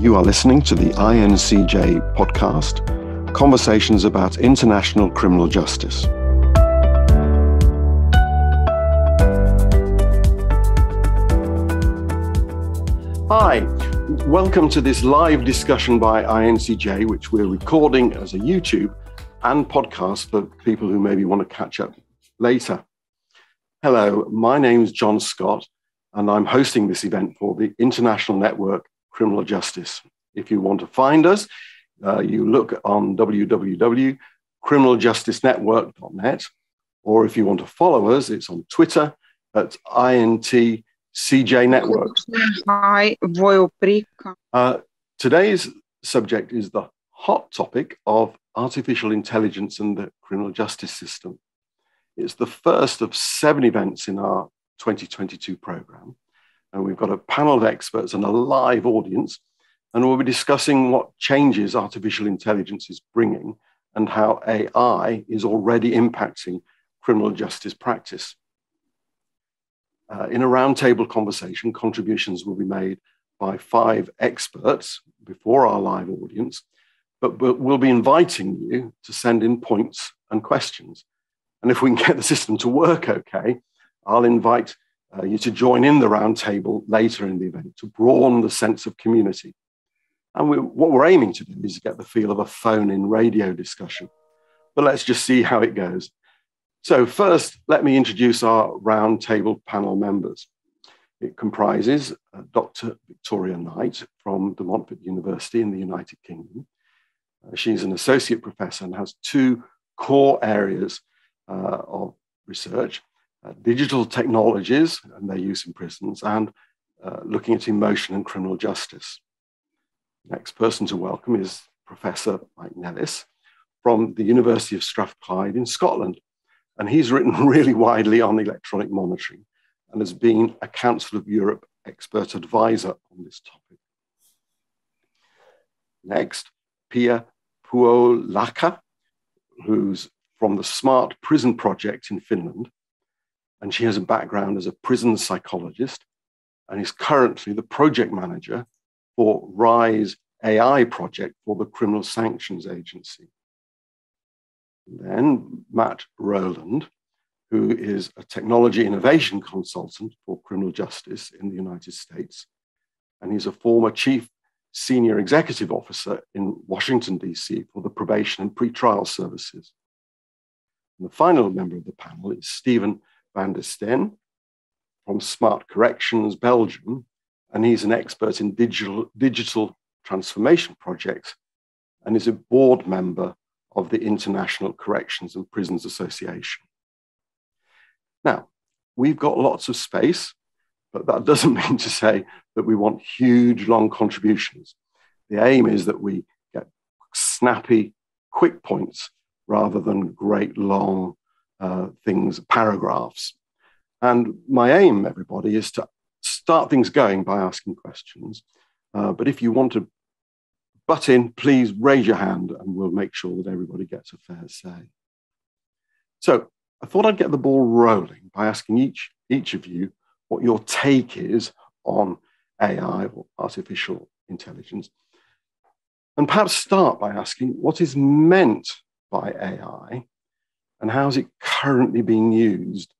You are listening to the INCJ podcast, Conversations about International Criminal Justice. Hi, welcome to this live discussion by INCJ, which we're recording as a YouTube and podcast for people who maybe want to catch up later. Hello, my name's John Scott, and I'm hosting this event for the International Network Criminal Justice. If you want to find us, you look on www.criminaljusticenetwork.net, or if you want to follow us, it's on Twitter at INTCJ Network. Hi, Royal Today's subject is the hot topic of artificial intelligence and the criminal justice system. It's the first of 7 events in our 2022 programme. And we've got a panel of experts and a live audience, and we'll be discussing what changes artificial intelligence is bringing and how AI is already impacting criminal justice practice. In a roundtable conversation, contributions will be made by 5 experts before our live audience, but we'll be inviting you to send in points and questions. And if we can get the system to work okay, I'll invite you to join in the roundtable later in the event to broaden the sense of community. And what we're aiming to do is get the feel of a phone-in radio discussion. But let's just see how it goes. So first, let me introduce our roundtable panel members. It comprises Dr. Victoria Knight from De Montfort University in the United Kingdom. She's an associate professor and has 2 core areas of research. Digital technologies and their use in prisons, and looking at emotion and criminal justice. Next person to welcome is Professor Mike Nellis from the University of Strathclyde in Scotland. And he's written really widely on electronic monitoring and has been a Council of Europe expert advisor on this topic. Next, Pia Puolakka, who's from the Smart Prison Project in Finland. And she has a background as a prison psychologist and is currently the project manager for RISE AI project for the Criminal Sanctions Agency. And then Matt Rowland, who is a technology innovation consultant for criminal justice in the United States. And he's a former chief senior executive officer in Washington, DC for the probation and pretrial services. And the final member of the panel is Steven van de Steene from Smart Corrections, Belgium, and he's an expert in digital transformation projects and is a board member of the International Corrections and Prisons Association. Now, we've got lots of space, but that doesn't mean to say that we want huge, long contributions. The aim is that we get snappy, quick points rather than great, long things, paragraphs. And my aim, everybody, is to start things going by asking questions. But if you want to butt in, please raise your hand and we'll make sure that everybody gets a fair say. So I thought I'd get the ball rolling by asking each of you what your take is on AI or artificial intelligence. And perhaps start by asking what is meant by AI and how is it currently being used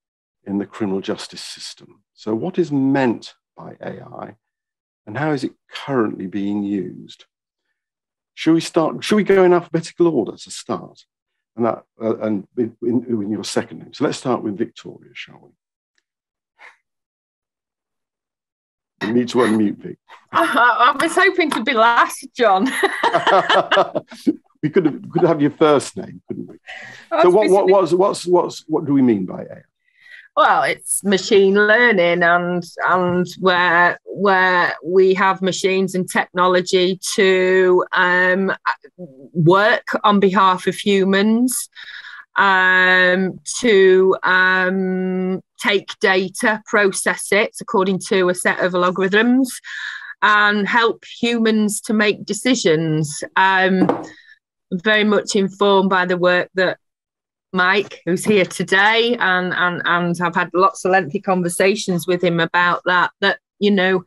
in the criminal justice system? So what is meant by AI and how is it currently being used? Should we go in alphabetical order to start? And that, and with your second name. So let's start with Victoria, shall we? You need to unmute, Vic. I was hoping to be last, John. We could have your first name, couldn't we? So what do we mean by AI? Well, it's machine learning, and where we have machines and technology to work on behalf of humans, to take data, process it according to a set of algorithms, and help humans to make decisions. Very much informed by the work that Mike, who's here today, and I've had lots of lengthy conversations with him about that, you know,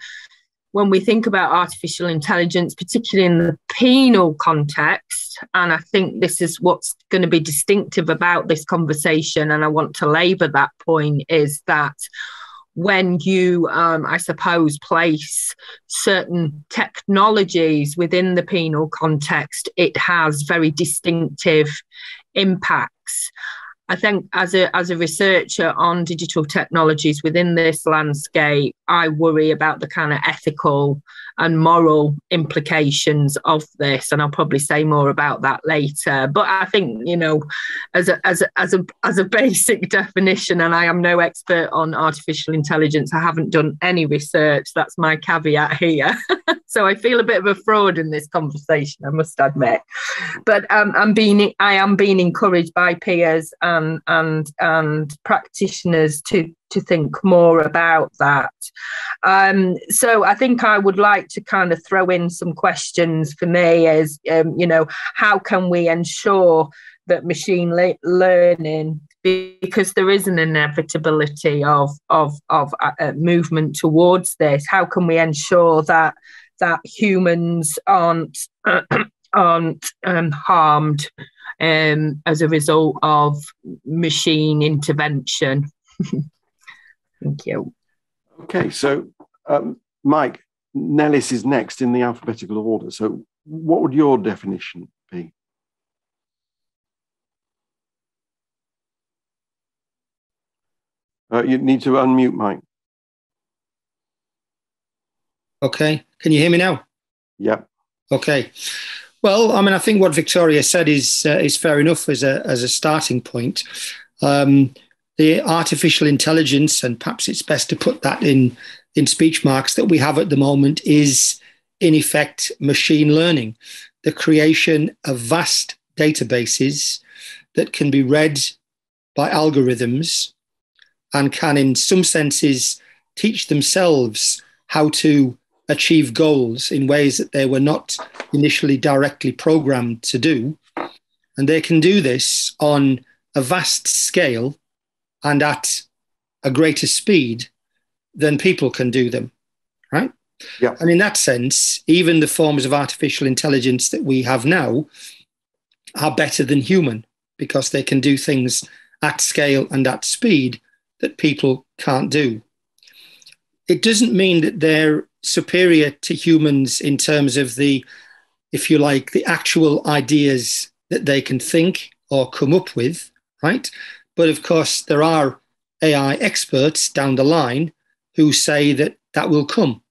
when we think about artificial intelligence, particularly in the penal context, and I think this is what's going to be distinctive about this conversation, and I want to labour that point, is that when you, I suppose, place certain technologies within the penal context, it has very distinctive impacts. I think as a researcher on digital technologies within this landscape, I worry about the kind of ethical and moral implications of this. And I'll probably say more about that later. But I think, you know, as a basic definition, and I am no expert on artificial intelligence, I haven't done any research. That's my caveat here. So I feel a bit of a fraud in this conversation, I must admit. But I am being encouraged by peers and practitioners to think more about that. So I think I would like to kind of throw in some questions for me as, you know, how can we ensure that machine learning, because there is an inevitability of movement towards this, how can we ensure that humans aren't harmed as a result of machine intervention? Thank you. Okay, so Mike Nellis is next in the alphabetical order. So what would your definition be? You need to unmute Mike. Okay, can you hear me now? Yep. Okay. Well, I mean, I think what Victoria said is fair enough as a starting point. The artificial intelligence, and perhaps it's best to put that in speech marks, that we have at the moment is, in effect, machine learning, the creation of vast databases that can be read by algorithms and can, in some senses, teach themselves how to achieve goals in ways that they were not initially directly programmed to do. And they can do this on a vast scale and at a greater speed than people can do them, right? Yeah. And in that sense, even the forms of artificial intelligence that we have now are better than human because they can do things at scale and at speed that people can't do. It doesn't mean that they're superior to humans in terms of the, if you like, the actual ideas that they can think or come up with, right? But of course, there are AI experts down the line who say that that will come.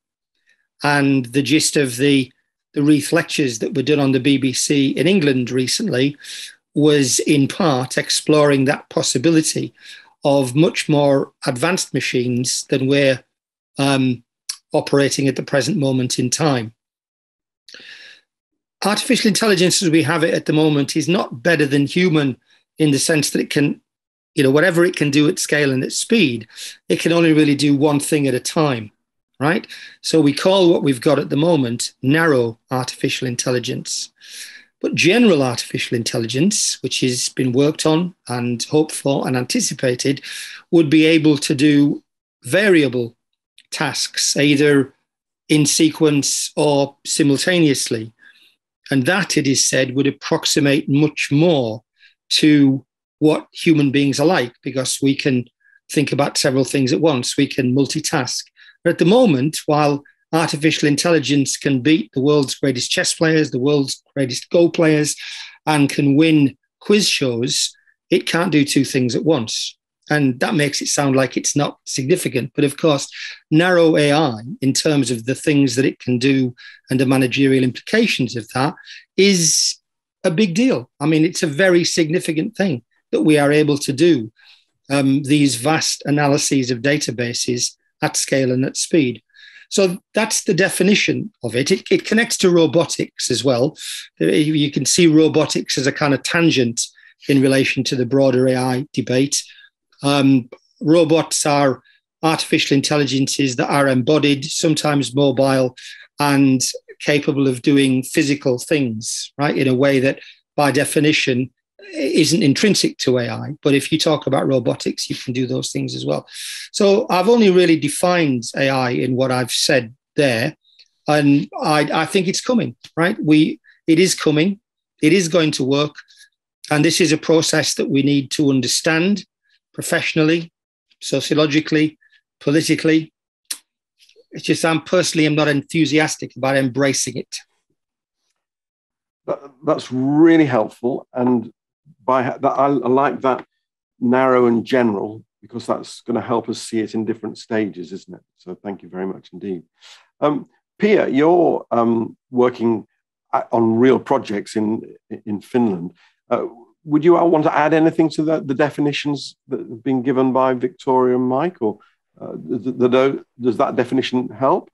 And the gist of the Reith lectures that were done on the BBC in England recently was in part exploring that possibility of much more advanced machines than we're operating at the present moment in time. Artificial intelligence as we have it at the moment is not better than human in the sense that it can, you know, whatever it can do at scale and at speed, it can only really do one thing at a time, right? So we call what we've got at the moment narrow artificial intelligence. But general artificial intelligence, which has been worked on and hoped for and anticipated, would be able to do variable tasks, either in sequence or simultaneously. And that, it is said, would approximate much more to what human beings are like, because we can think about several things at once. We can multitask. But at the moment, while artificial intelligence can beat the world's greatest chess players, the world's greatest Go players, and can win quiz shows, it can't do two things at once. And that makes it sound like it's not significant. But of course, narrow AI, in terms of the things that it can do and the managerial implications of that, is a big deal. I mean, it's a very significant thing that we are able to do these vast analyses of databases at scale and at speed. So that's the definition of it. It connects to robotics as well. You can see robotics as a kind of tangent in relation to the broader AI debate. Robots are artificial intelligences that are embodied, sometimes mobile, and capable of doing physical things, right, in a way that, by definition, isn't intrinsic to AI, but if you talk about robotics, you can do those things as well. So I've only really defined AI in what I've said there, And I think it's coming, right? It is coming. It is going to work. And this is a process that we need to understand professionally, sociologically, politically. It's just I'm not enthusiastic about embracing it. That's really helpful. And by that, I like that narrow and general, because that's going to help us see it in different stages, isn't it? So thank you very much indeed. Pia, you're working on real projects in Finland. Would you want to add anything to the definitions that have been given by Victoria and Mike, or does that definition help?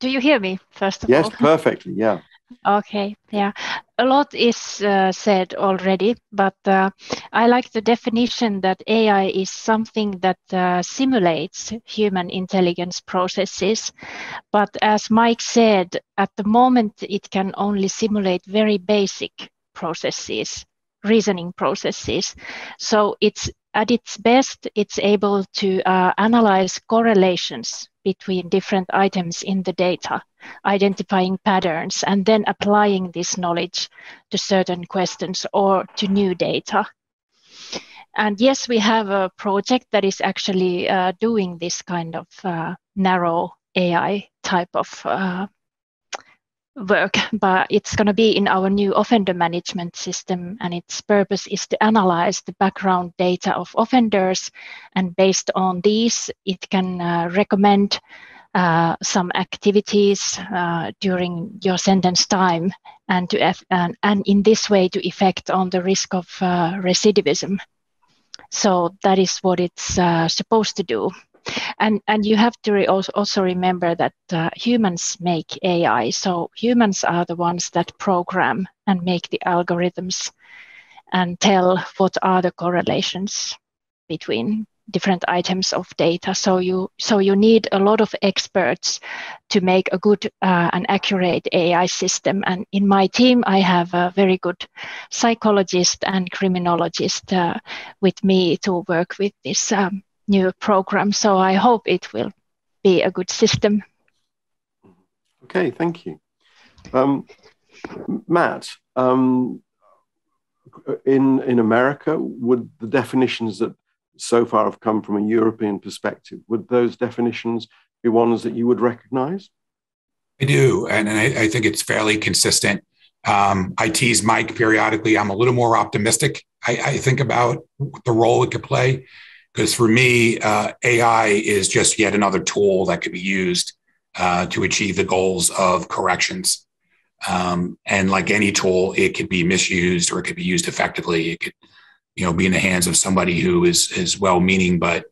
Do you hear me, first of all? Yes, perfectly, yeah. Okay, yeah. A lot is said already, but I like the definition that AI is something that simulates human intelligence processes. But as Mike said, at the moment, it can only simulate very basic processes, reasoning processes. So it's at its best, it's able to analyze correlations between different items in the data, identifying patterns, and then applying this knowledge to certain questions or to new data. And yes, we have a project that is actually doing this kind of narrow AI type of work, but it's going to be in our new offender management system, and its purpose is to analyze the background data of offenders, and based on these it can recommend some activities during your sentence time, and and in this way to effect on the risk of recidivism. So that is what it's supposed to do. And you have to also remember that humans make AI. So humans are the ones that program and make the algorithms and tell what are the correlations between different items of data. So you need a lot of experts to make a good and accurate AI system. And in my team, I have a very good psychologist and criminologist with me to work with this new program, so I hope it will be a good system. Okay, thank you. Matt, in America, would the definitions that so far have come from a European perspective, would those definitions be ones that you would recognize? I do, and I think it's fairly consistent. I tease Mike periodically. I'm a little more optimistic, I think, about the role it could play. Because for me, AI is just yet another tool that could be used to achieve the goals of corrections. And like any tool, it could be misused or it could be used effectively. It could, be in the hands of somebody who is well-meaning but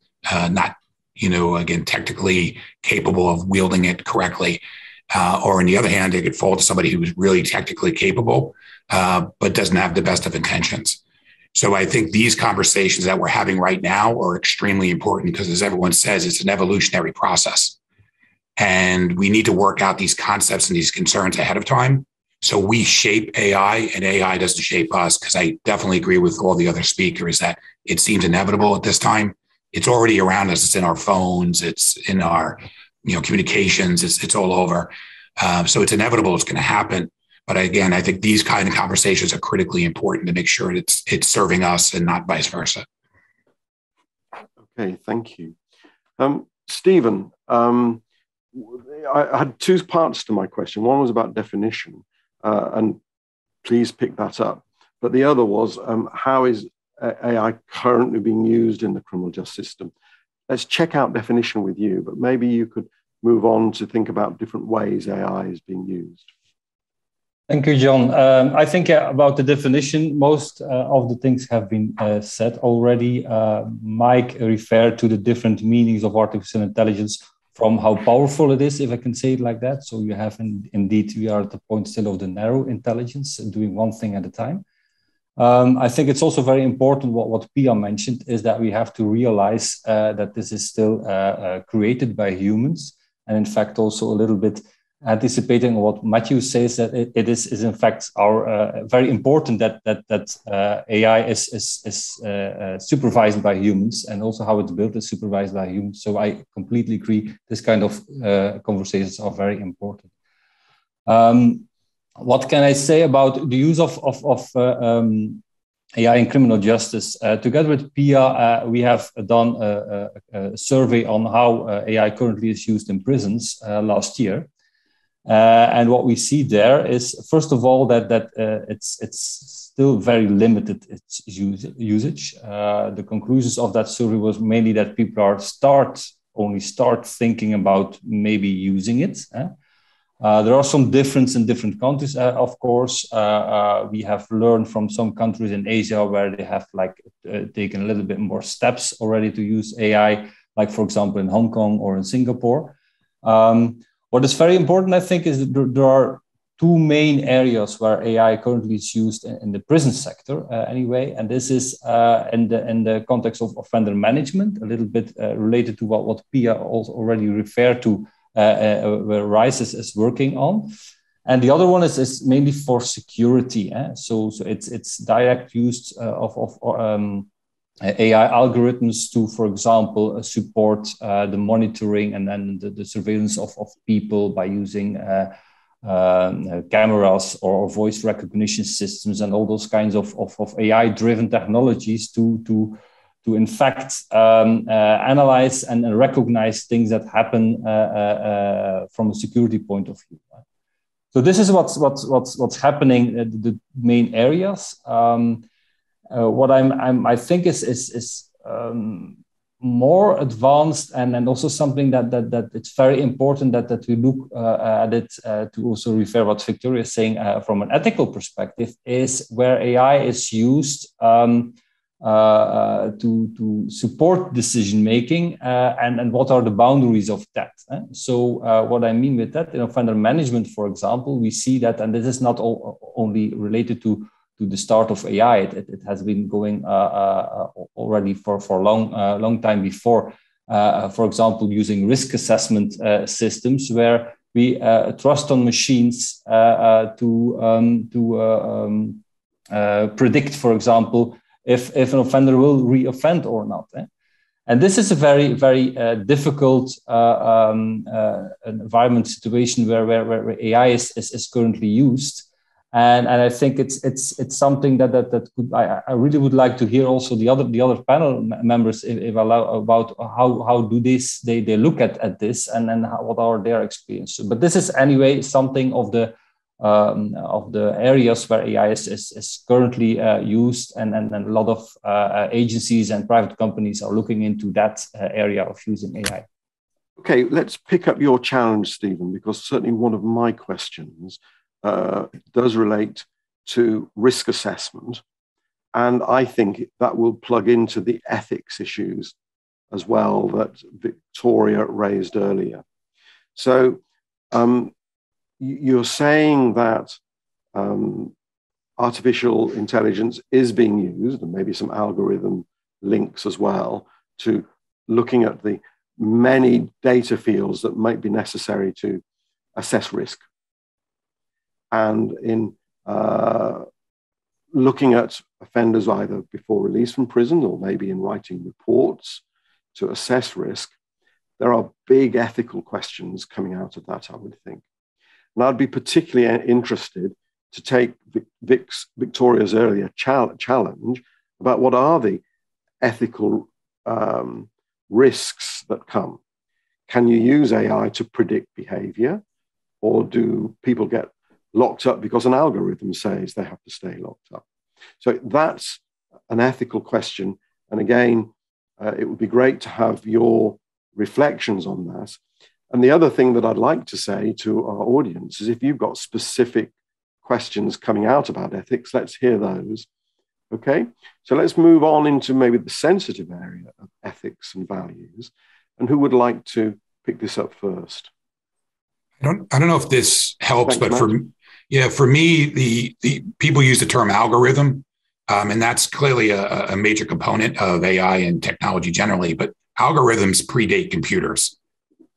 not, again, technically capable of wielding it correctly. Or on the other hand, it could fall to somebody who is really technically capable but doesn't have the best of intentions. So I think these conversations that we're having right now are extremely important because, as everyone says, it's an evolutionary process. And we need to work out these concepts and these concerns ahead of time. So we shape AI and AI doesn't shape us, because I definitely agree with all the other speakers that it seems inevitable at this time. It's already around us. It's in our phones. It's in our communications. It's all over. So it's inevitable. It's going to happen. But again, I think these kind of conversations are critically important to make sure it's serving us and not vice versa. Okay, thank you. Stephen, I had two parts to my question. One was about definition, and please pick that up. But the other was, how is AI currently being used in the criminal justice system? Let's check out definition with you, but maybe you could move on to think about different ways AI is being used. Thank you, John. I think about the definition, most of the things have been said already. Mike referred to the different meanings of artificial intelligence, from how powerful it is, if I can say it like that. So you have, indeed, we are at the point still of the narrow intelligence, doing one thing at a time. I think it's also very important what Pia mentioned, is that we have to realize that this is still created by humans. And in fact, also a little bit anticipating what Matthew says, that it is in fact our very important that AI is supervised by humans, and also how it's built is supervised by humans. So I completely agree. This kind of conversations are very important. What can I say about the use of AI in criminal justice? Together with Pia, we have done a survey on how AI currently is used in prisons last year. And what we see there is, first of all, that it's still very limited, its usage. The conclusions of that survey was mainly that people are only start thinking about maybe using it. There are some differences in different countries, of course. We have learned from some countries in Asia where they have taken a little bit more steps already to use AI, like, for example, in Hong Kong or in Singapore. What is very important, I think, is that there are two main areas where AI currently is used in the prison sector, anyway, and this is in the context of offender management, a little bit related to what Pia already referred to, where RISE is working on. And the other one is mainly for security. So it's direct use of AI algorithms to, for example, support the monitoring and then the surveillance of people by using cameras or voice recognition systems and all those kinds of AI-driven technologies to in fact analyze and recognize things that happen from a security point of view. So this is what's happening at the main areas. What I think is more advanced and also something that it's very important that we look at it to also refer what Victoria is saying from an ethical perspective is where AI is used to support decision making and what are the boundaries of that. So what I mean with that, in offender management, for example, we see that, and this is not only related to the start of AI, it has been going already for a long time before. For example, using risk assessment systems where we trust on machines to predict, for example, if an offender will re-offend or not. And this is a very, very difficult environment situation where AI is currently used. And I think it's something that could, I really would like to hear also the other panel members, if allowed, about how do they look at this and what are their experiences. But this is anyway something of the areas where AI is currently used, and a lot of agencies and private companies are looking into that area of using AI. Okay, let's pick up your challenge, Stephen, because certainly one of my questions does relate to risk assessment. And I think that will plug into the ethics issues as well that Victoria raised earlier. So, you're saying that artificial intelligence is being used, and maybe some algorithm links as well, to looking at the many data fields that might be necessary to assess risk. And in looking at offenders either before release from prison or maybe in writing reports to assess risk, there are big ethical questions coming out of that, I would think. And I'd be particularly interested to take Victoria's earlier challenge about what are the ethical risks that come. Can you use AI to predict behavior, or do people get locked up because an algorithm says they have to stay locked up? So that's an ethical question. And again, it would be great to have your reflections on that. And the other thing that I'd like to say to our audience is if you've got specific questions coming out about ethics, let's hear those. Okay, so let's move on into maybe the sensitive area of ethics and values. And who would like to pick this up first? I don't know if this helps, but for me, the people use the term algorithm, and that's clearly a major component of AI and technology generally, but algorithms predate computers.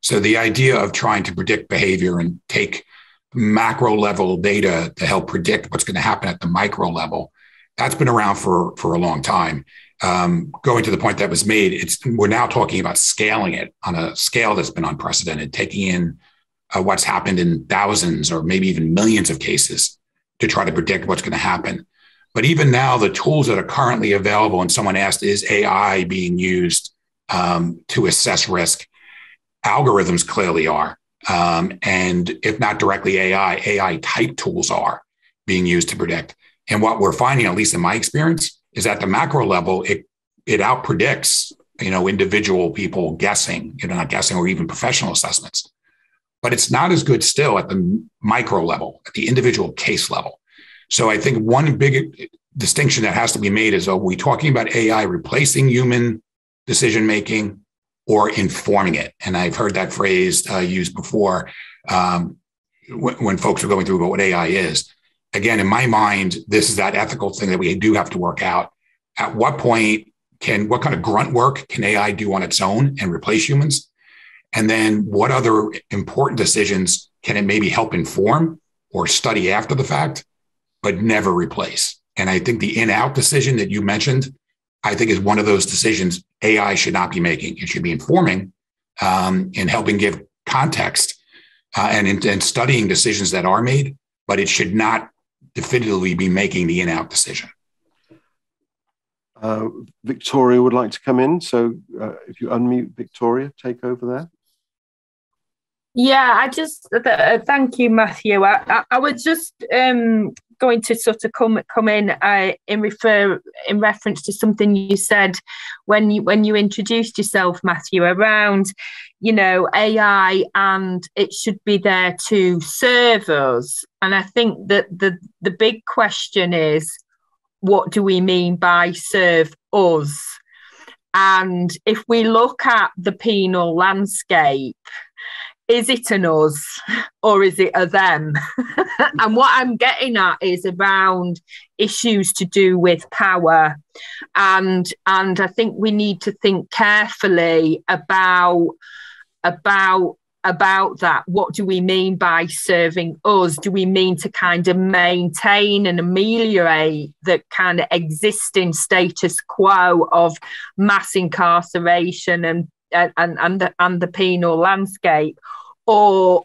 So the idea of trying to predict behavior and take macro level data to help predict what's going to happen at the micro level, that's been around for a long time. Going to the point that was made, we're now talking about scaling it on a scale that's been unprecedented, taking in what's happened in thousands or maybe even millions of cases to try to predict what's going to happen. But even now, the tools that are currently available, and someone asked, is AI being used to assess risk? Algorithms clearly are. And if not directly AI type tools are being used to predict. And what we're finding, at least in my experience, is at the macro level, it outpredicts, individual people guessing, not guessing, or even professional assessments. But it's not as good still at the micro level, at the individual case level. So I think one big distinction that has to be made is, are we talking about AI replacing human decision-making or informing it? And I've heard that phrase used before when folks are going through about what AI is. Again, in my mind, this is that ethical thing that we do have to work out. At what point what kind of grunt work can AI do on its own and replace humans? And then what other important decisions can it maybe help inform or study after the fact, but never replace? And I think the in-out decision that you mentioned, I think is one of those decisions AI should not be making. It should be informing and helping give context and studying decisions that are made, but it should not definitively be making the in-out decision. Victoria would like to come in. So if you unmute Victoria, take over there. Yeah, I just thank you, Matthew. I was just going to sort of come in in reference to something you said when you introduced yourself, Matthew, around AI and it should be there to serve us. And I think that the big question is, what do we mean by serve us? And if we look at the penal landscape, is it an us or is it a them? And what I'm getting at is around issues to do with power. And I think we need to think carefully about that. What do we mean by serving us? Do we mean to kind of maintain and ameliorate the kind of existing status quo of mass incarceration and the penal landscape? Or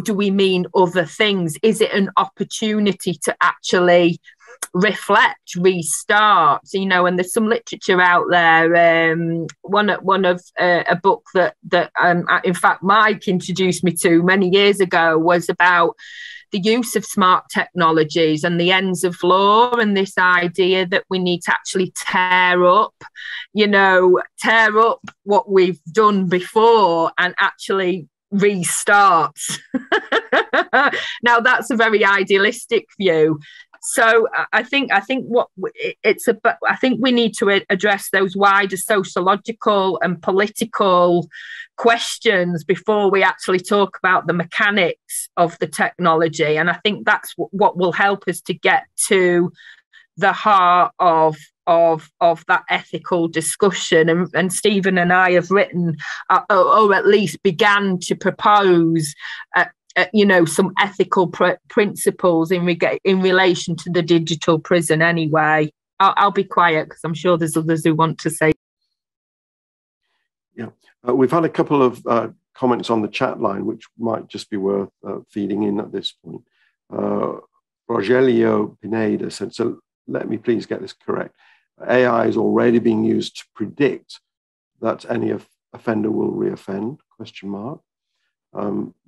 do we mean other things? Is it an opportunity to actually reflect, restart? And there's some literature out there. One of a book that in fact Mike introduced me to many years ago was about the use of smart technologies and the ends of law, and this idea that we need to actually tear up what we've done before and actually restart. Now that's a very idealistic view. So I think we need to address those wider sociological and political questions before we actually talk about the mechanics of the technology. And I think that's what will help us to get to the heart of that ethical discussion. And Stephen and I have written, or at least began to propose, some ethical principles in relation to the digital prison anyway. I'll be quiet because I'm sure there's others who want to say. Yeah, we've had a couple of comments on the chat line, which might just be worth feeding in at this point. Rogelio Pineda said, so let me please get this correct. AI is already being used to predict that any offender will reoffend, ?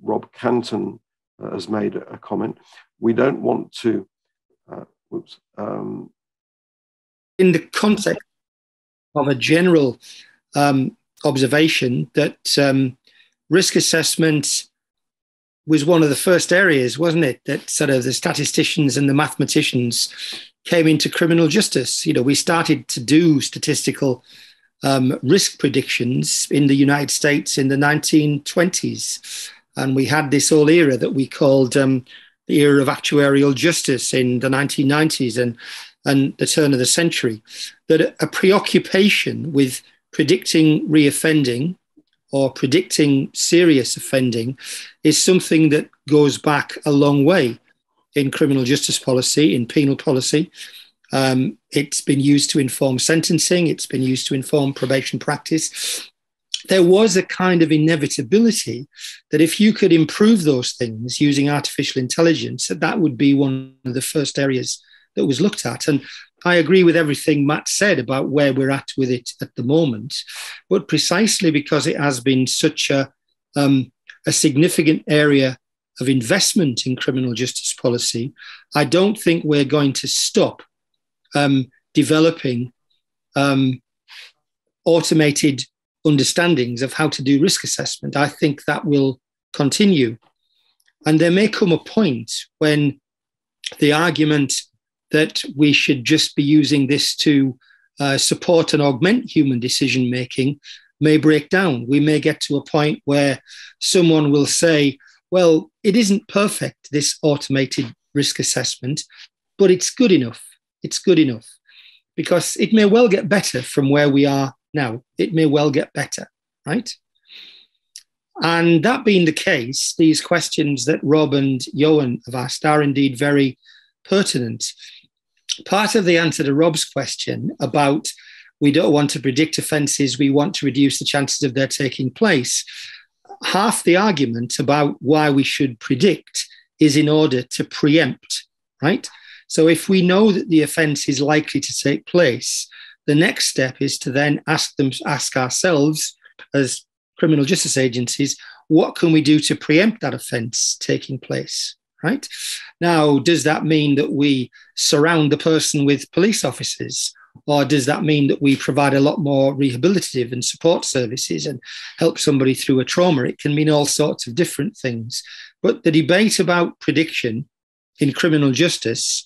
Rob Canton has made a comment. We don't want to. In the context of a general observation that risk assessment was one of the first areas, wasn't it, that sort of the statisticians and the mathematicians came into criminal justice. We started to do statistical risk predictions in the United States in the 1920s. And we had this whole era that we called the era of actuarial justice in the 1990s and the turn of the century, that a preoccupation with predicting reoffending or predicting serious offending is something that goes back a long way in criminal justice policy, in penal policy. It's been used to inform sentencing. It's been used to inform probation practice. There was a kind of inevitability that if you could improve those things using artificial intelligence, that would be one of the first areas that was looked at. And I agree with everything Matt said about where we're at with it at the moment, but precisely because it has been such a significant area of investment in criminal justice policy, I don't think we're going to stop developing automated understandings of how to do risk assessment. I think that will continue. And there may come a point when the argument that we should just be using this to support and augment human decision-making may break down. We may get to a point where someone will say, well, it isn't perfect, this automated risk assessment, but it's good enough. It's good enough because it may well get better from where we are now. It may well get better, right? And that being the case, these questions that Rob and Johan have asked are indeed very pertinent. Part of the answer to Rob's question about we don't want to predict offences, we want to reduce the chances of their taking place. Half the argument about why we should predict is in order to preempt, right? So if we know that the offence is likely to take place, the next step is to then ask ourselves as criminal justice agencies, what can we do to preempt that offence taking place, right? Now, does that mean that we surround the person with police officers? Or does that mean that we provide a lot more rehabilitative and support services and help somebody through a trauma? It can mean all sorts of different things. But the debate about prediction in criminal justice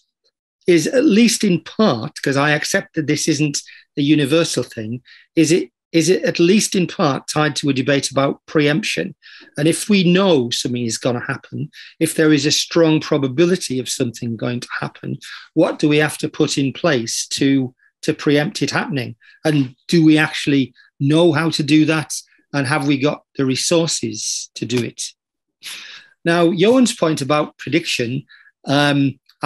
is, at least in part, because I accept that this isn't a universal thing, is it at least in part tied to a debate about preemption? And if we know something is going to happen, if there is a strong probability of something going to happen, what do we have to put in place to preempt it happening? And do we actually know how to do that? And have we got the resources to do it? Now, Johan's point about prediction,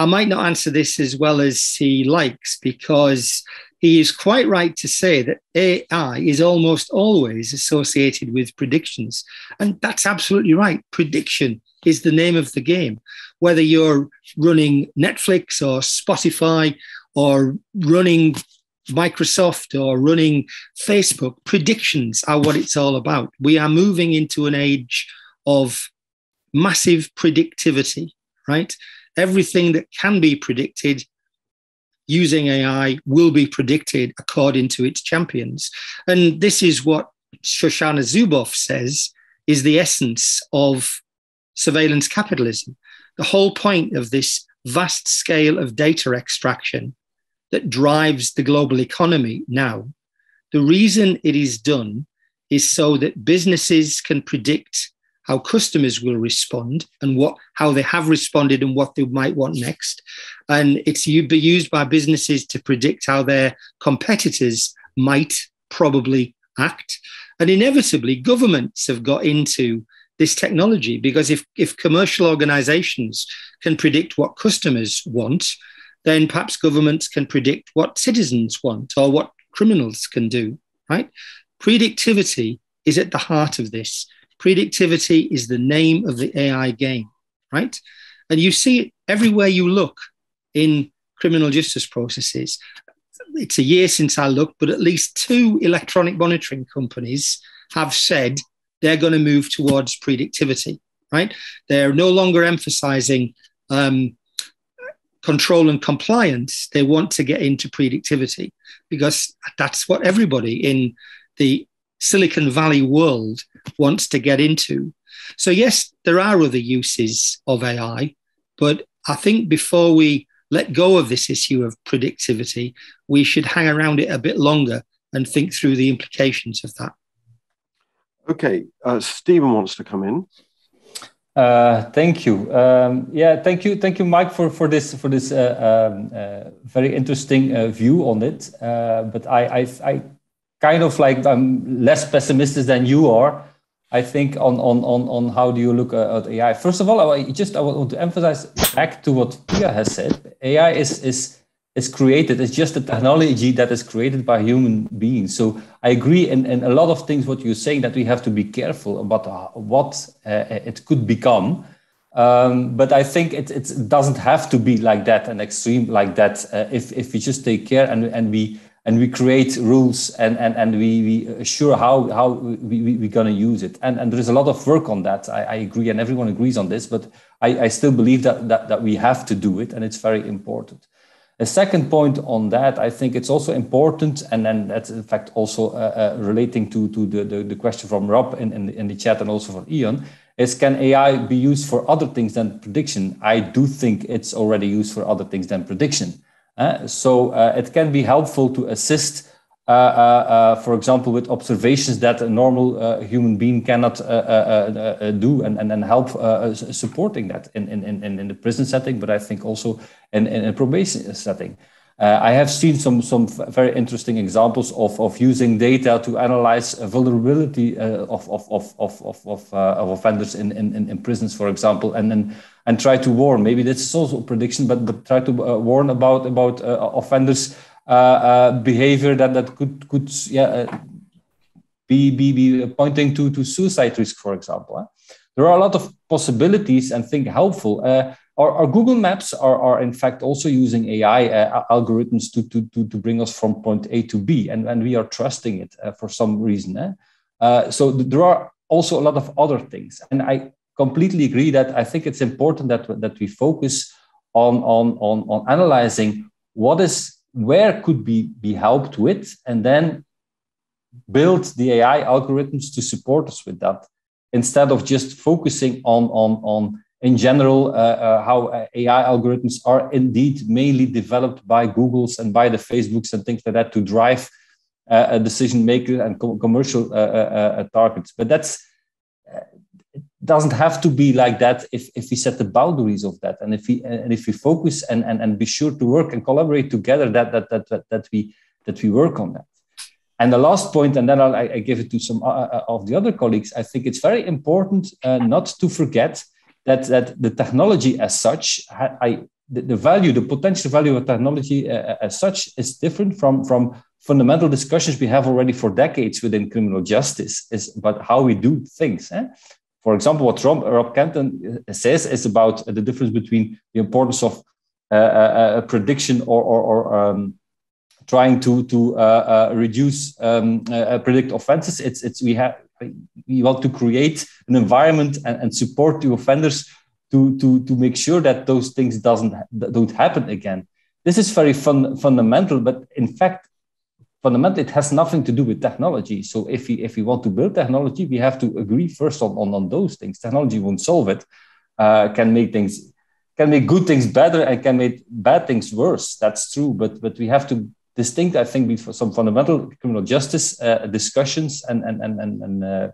I might not answer this as well as he likes, because he is quite right to say that AI is almost always associated with predictions. And that's absolutely right. Prediction is the name of the game. Whether you're running Netflix or Spotify or running Microsoft or running Facebook, predictions are what it's all about. We are moving into an age of massive predictivity, right? Everything that can be predicted using AI will be predicted according to its champions. And this is what Shoshana Zuboff says is the essence of surveillance capitalism. The whole point of this vast scale of data extraction that drives the global economy now, the reason it is done is so that businesses can predict how customers will respond and how they have responded and what they might want next. And it's used by businesses to predict how their competitors might probably act. And inevitably, governments have got into this technology because if commercial organizations can predict what customers want, then perhaps governments can predict what citizens want or what criminals can do, right? Predictivity is at the heart of this. Predictivity is the name of the AI game, right? And you see it everywhere you look in criminal justice processes. It's a year since I looked, but at least 2 electronic monitoring companies have said they're going to move towards predictivity, right? They're no longer emphasizing control and compliance. They want to get into predictivity because that's what everybody in the Silicon Valley world wants to get into. So yes, there are other uses of AI, but I think before we let go of this issue of predictivity, we should hang around it a bit longer and think through the implications of that. Okay, Stephen wants to come in. Thank you. Thank you, Mike, for this very interesting view on it. But I kind of like I'm less pessimistic than you are, I think, on how do you look at AI. First of all, I want to emphasize back to what Pia has said. AI is created. It's just a technology that is created by human beings. So I agree in a lot of things what you're saying, that we have to be careful about what it could become. But I think it doesn't have to be like that and extreme like that. If we just take care and we create rules and we assure how we're going to use it. And there is a lot of work on that. I agree, and everyone agrees on this, but I still believe that we have to do it, and it's very important. A second point on that, I think it's also important, and then that's in fact also relating to the question from Rob in the chat, and also from Ian, is can AI be used for other things than prediction? I do think it's already used for other things than prediction. So it can be helpful to assist, for example, with observations that a normal human being cannot do, and help supporting that in the prison setting, but I think also in a probation setting. I have seen some very interesting examples of using data to analyze vulnerability of offenders in prisons, for example, and try to warn. Maybe this is also a prediction, but try to warn about offenders' behavior that could be pointing to suicide risk, for example. There are a lot of possibilities, and think helpful. Our Google Maps are in fact also using AI algorithms to bring us from point A to B, and we are trusting it for some reason. So there are also a lot of other things, and I completely agree that I think it's important that we focus on analyzing where could be helped with, and then build the AI algorithms to support us with that, instead of just focusing on in general, how AI algorithms are indeed mainly developed by Googles and by the Facebooks and things like that to drive decision makers and commercial targets. But it doesn't have to be like that if we set the boundaries of that, and if we focus and be sure to work and collaborate together that we work on that. And the last point, and then I give it to some of the other colleagues. I think it's very important not to forget that the technology as such, the potential value of technology as such is different from fundamental discussions we have already for decades within criminal justice, is about how we do things. For example, what Rob Canton says is about the difference between the importance of prediction or trying to reduce predict offenses. We want to create an environment and support the offenders to make sure that those things don't happen again. This is very fundamental, but in fact, fundamentally, it has nothing to do with technology. So if we want to build technology, we have to agree first on those things. Technology won't solve it. Can make good things better and can make bad things worse. That's true, but we have to distinct, I think, for some fundamental criminal justice discussions and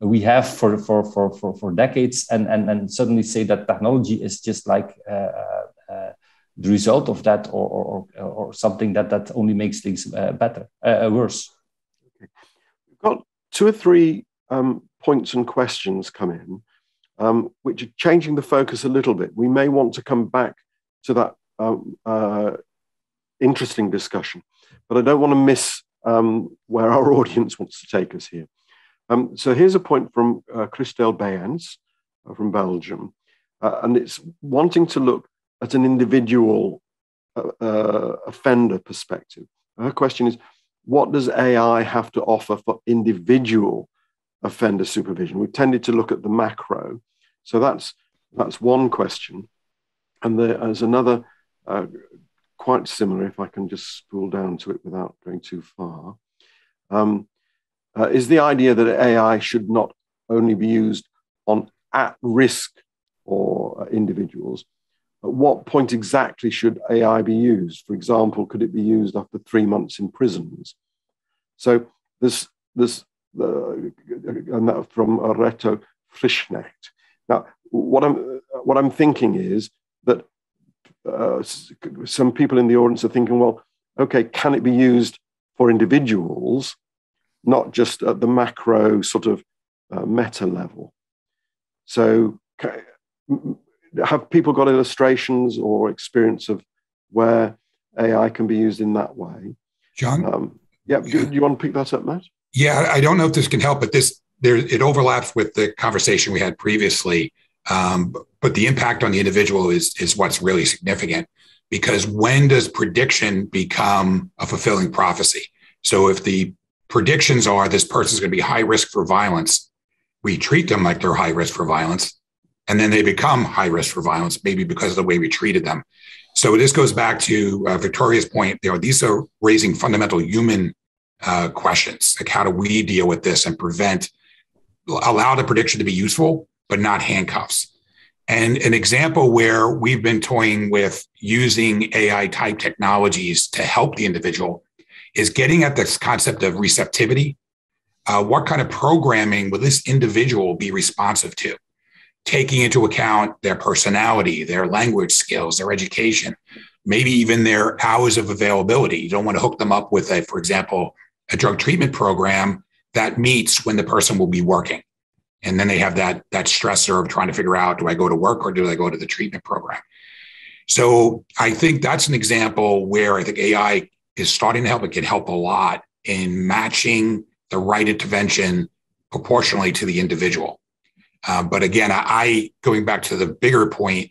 we have for decades, and suddenly say that technology is just like the result of that or something that only makes things better, worse. Okay. We've got two or three points and questions come in, which are changing the focus a little bit. We may want to come back to that interesting discussion, but I don't want to miss where our audience wants to take us here. So here's a point from Christelle Beyens from Belgium, and it's wanting to look at an individual offender perspective. Her question is, what does AI have to offer for individual offender supervision? We've tended to look at the macro, so that's one question. And there's another quite similar, if I can just spool down to it without going too far, is the idea that AI should not only be used on at-risk or individuals. At what point exactly should AI be used? For example, could it be used after 3 months in prisons? So and that from Reto Frischnacht. Now, what I'm thinking is that some people in the audience are thinking, well, okay, can it be used for individuals not just at the macro sort of meta level. So have people got illustrations or experience of where AI can be used in that way? John? Yeah, do you want to pick that up, Matt? Yeah, I don't know if this can help, but it overlaps with the conversation we had previously. But the impact on the individual is what's really significant, because when does prediction become a fulfilling prophecy? So if the predictions are this person's going to be high risk for violence, we treat them like they're high risk for violence, and then they become high risk for violence, maybe because of the way we treated them. So this goes back to Victoria's point. You know, these are raising fundamental human questions, like how do we deal with this and allow the prediction to be useful, but not handcuffs. And an example where we've been toying with using AI type technologies to help the individual is getting at this concept of receptivity. What kind of programming will this individual be responsive to? Taking into account their personality, their language skills, their education, maybe even their hours of availability. You don't want to hook them up with, for example, a drug treatment program that meets when the person will be working. And then they have that stressor of trying to figure out, do I go to work or do I go to the treatment program? So I think that's an example where I think AI is starting to help. It can help a lot in matching the right intervention proportionally to the individual. But again, going back to the bigger point,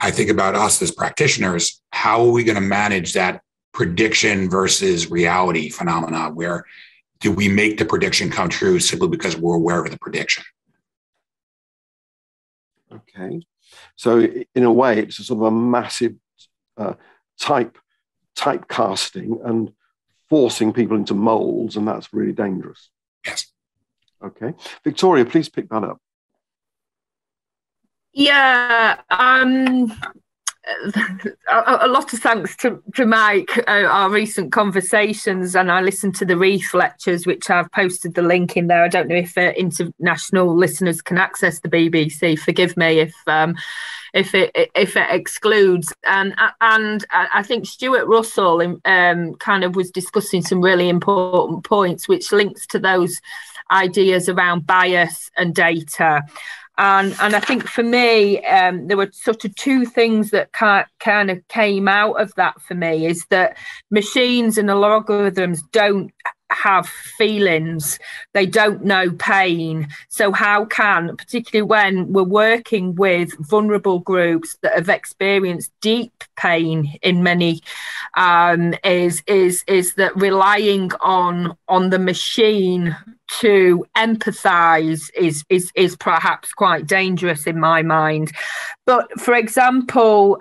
I think about us as practitioners, how are we going to manage that prediction versus reality phenomena? Where do we make the prediction come true simply because we're aware of the prediction? Okay. So in a way, it's a sort of a massive typecasting and forcing people into molds, and that's really dangerous. Yes. Okay. Victoria, please pick that up. Yeah, a lot of thanks to Mike, our recent conversations, and I listened to the Reef lectures, which I've posted the link in there. I don't know if international listeners can access the BBC. Forgive me if it excludes. And I think Stuart Russell kind of was discussing some really important points, which links to those ideas around bias and data. And I think for me, there were sort of two things that kind of came out of that for me, is that machines and algorithms don't have feelings. They don't know pain. So how can, particularly when we're working with vulnerable groups that have experienced deep pain in many, is that relying on the machine to empathize is perhaps quite dangerous in my mind. But for example,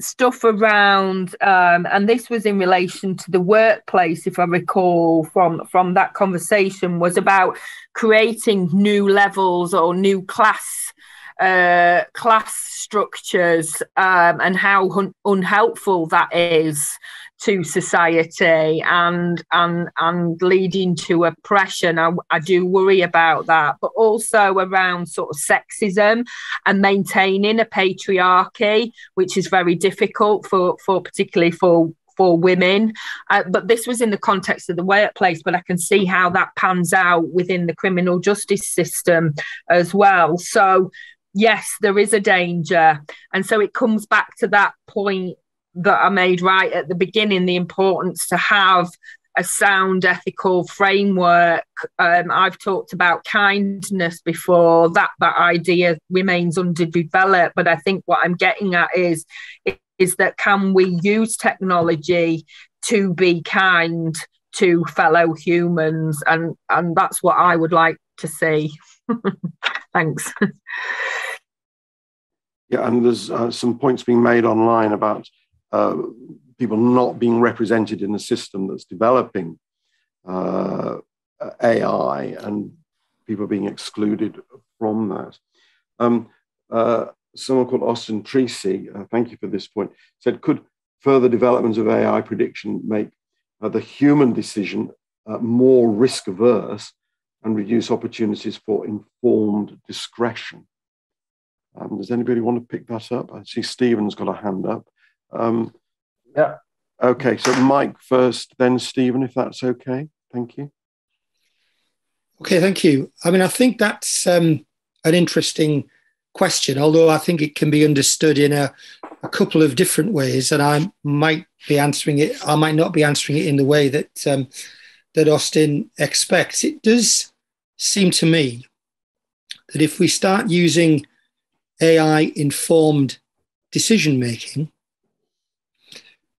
stuff around, and this was in relation to the workplace, if I recall from that conversation, was about creating new levels or new class structures, and how unhelpful that is to society and leading to oppression. I do worry about that, but also around sort of sexism and maintaining a patriarchy, which is very difficult particularly for women. But this was in the context of the workplace, but I can see how that pans out within the criminal justice system as well. So yes, there is a danger. And so it comes back to that point that I made right at the beginning, the importance to have a sound ethical framework. I've talked about kindness before. That idea remains underdeveloped, but I think what I'm getting at is that can we use technology to be kind to fellow humans? And that's what I would like to see. Thanks. Yeah, and there's some points being made online about people not being represented in a system that's developing AI, and people being excluded from that. Someone called Austin Treacy, thank you for this point, said, could further developments of AI prediction make the human decision more risk-averse and reduce opportunities for informed discretion? Does anybody want to pick that up? I see Stephen's got a hand up. Yeah. Okay, so Mike first, then Stephen, if that's okay. Thank you. Okay, thank you. I mean, I think that's an interesting question, although I think it can be understood in a couple of different ways, and I might be answering it, I might not be answering it in the way that that Austin expects. It does seem to me that if we start using AI-informed decision-making,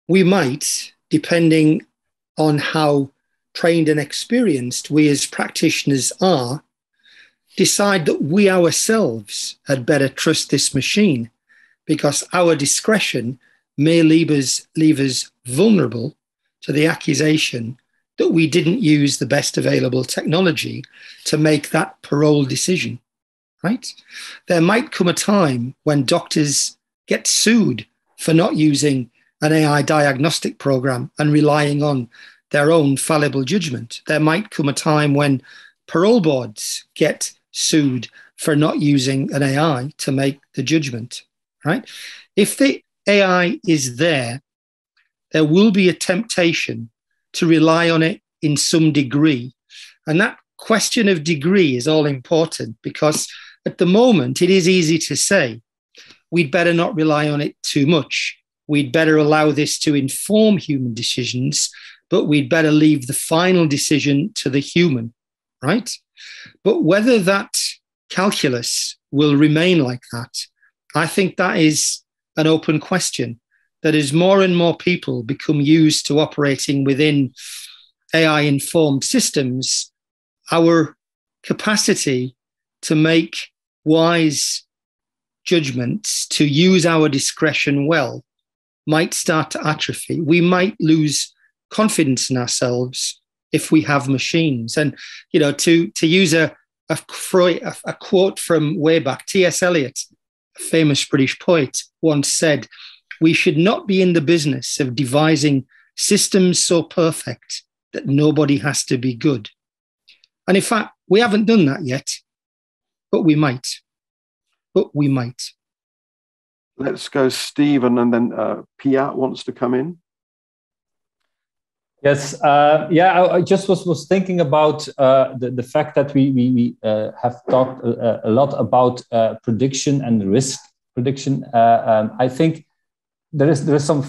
we might, depending on how trained and experienced we as practitioners are, decide that we ourselves had better trust this machine because our discretion may leave us vulnerable to the accusation that we didn't use the best available technology to make that parole decision, right? There might come a time when doctors get sued for not using an AI diagnostic program and relying on their own fallible judgment. There might come a time when parole boards get sued for not using an AI to make the judgment, right? If the AI is there, there will be a temptation to rely on it in some degree. And that question of degree is all important because at the moment it is easy to say, we'd better not rely on it too much. We'd better allow this to inform human decisions, but we'd better leave the final decision to the human, right? But whether that calculus will remain like that, I think that is an open question. That as more and more people become used to operating within AI-informed systems, our capacity to make wise judgments, to use our discretion well, might start to atrophy. We might lose confidence in ourselves if we have machines. And, you know, to use a quote from way back, T.S. Eliot, a famous British poet, once said, "We should not be in the business of devising systems so perfect that nobody has to be good." And in fact, we haven't done that yet, but we might. But we might. Let's go, Stephen, and then Pia wants to come in. Yes, I just was thinking about the fact that we have talked a lot about prediction and risk prediction. I think there is some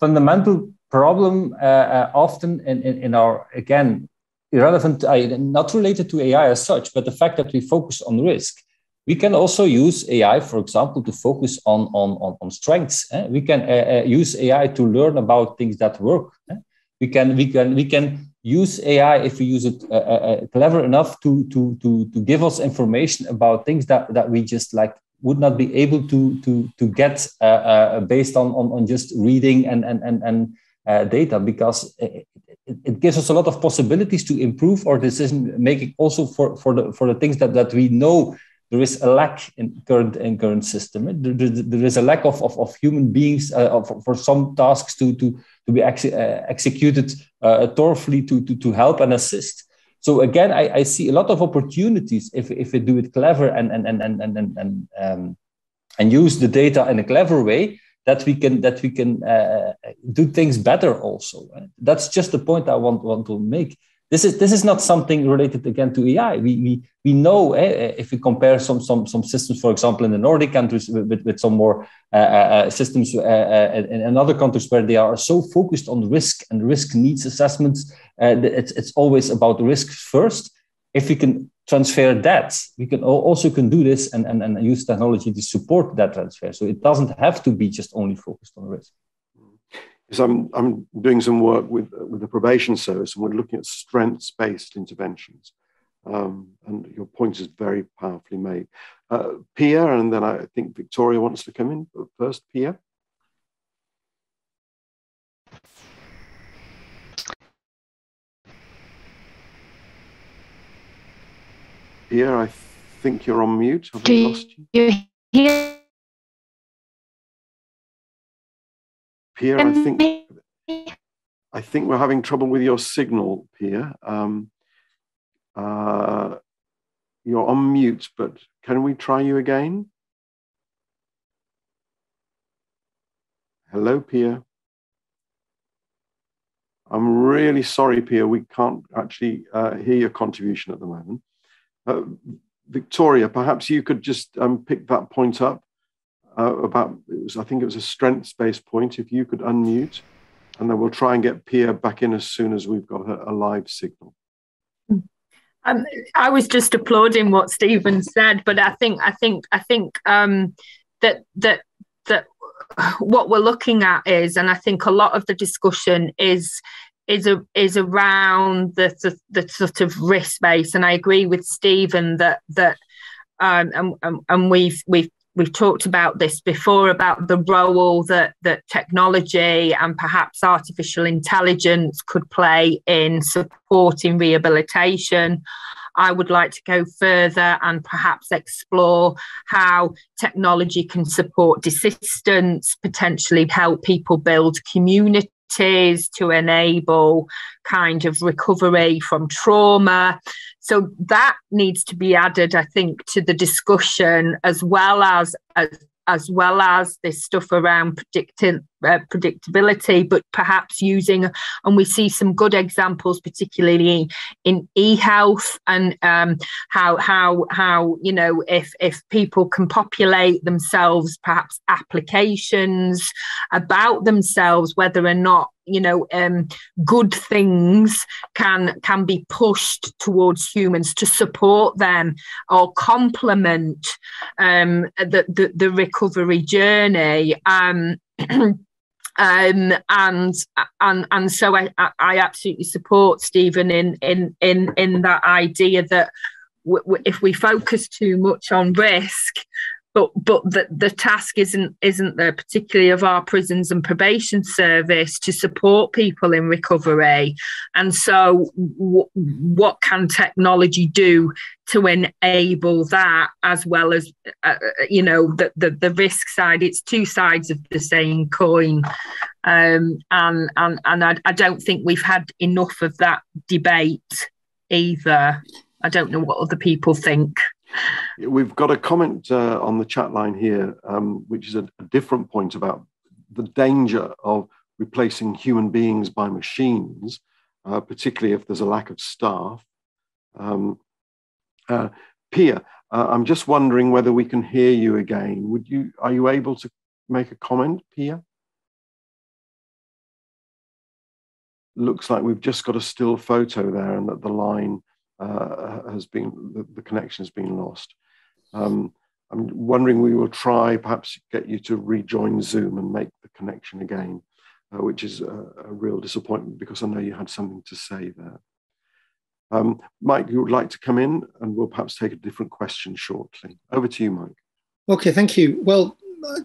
fundamental problem often in our, again, irrelevant, not related to AI as such, but the fact that we focus on risk. We can also use AI, for example, to focus on strengths. We can use AI to learn about things that work. We can use AI if we use it clever enough to give us information about things that we just like would not be able to get based on just reading and data, because it gives us a lot of possibilities to improve our decision making also for the things that we know. There is a lack in current system. There is a lack of human beings for some tasks to be executed thoroughly to help and assist. So again, I see a lot of opportunities if we do it clever and use the data in a clever way that we can do things better also. That's just the point I want to make. This is not something related again to AI. We know if we compare some systems, for example, in the Nordic countries with some more systems in other countries where they are so focused on risk and risk needs assessments, it's always about risk first. If we can transfer that, we can also do this and use technology to support that transfer. So it doesn't have to be just only focused on risk. I'm doing some work with the probation service, and we're looking at strengths-based interventions. And your point is very powerfully made. Pia, and then I think Victoria wants to come in. But first, Pia. Pia, I think you're on mute. Have I lost you? Do you hear? Pia, I think we're having trouble with your signal, Pia. You're on mute, but can we try you again? Hello, Pia. I'm really sorry, Pia, we can't actually hear your contribution at the moment. Victoria, perhaps you could just pick that point up about, I think it was a strengths-based point, if you could unmute, and then we'll try and get Pia back in as soon as we've got a live signal. I was just applauding what Stephen said, but I think that what we're looking at is, and I think a lot of the discussion is around the sort of risk base, and I agree with Stephen that we've talked about this before, about the role that technology and perhaps artificial intelligence could play in supporting rehabilitation. I would like to go further and perhaps explore how technology can support desistance, potentially help people build communities to enable kind of recovery from trauma. So that needs to be added, I think, to the discussion, as well as this stuff around predictability, but perhaps using, and we see some good examples, particularly in e-health, and how you know, if people can populate themselves, perhaps applications about themselves, whether or not, you know, good things can be pushed towards humans to support them or complement the recovery journey. And so I absolutely support Stephen in that idea that if we focus too much on risk, but the task isn't there, particularly of our prisons and probation service, to support people in recovery. And so what can technology do to enable that, as well as you know, the risk side? It's two sides of the same coin, and I don't think we've had enough of that debate either. I don't know what other people think. We've got a comment on the chat line here, which is a different point about the danger of replacing human beings by machines, particularly if there's a lack of staff. Pia, I'm just wondering whether we can hear you again. Are you able to make a comment, Pia? Looks like we've just got a still photo there, and that the line has been, the connection has been lost. I'm wondering, we will try perhaps get you to rejoin Zoom and make the connection again, which is a real disappointment, because I know you had something to say there. Mike, you would like to come in, and we'll perhaps take a different question shortly. Over to you, Mike. Okay, thank you. Well,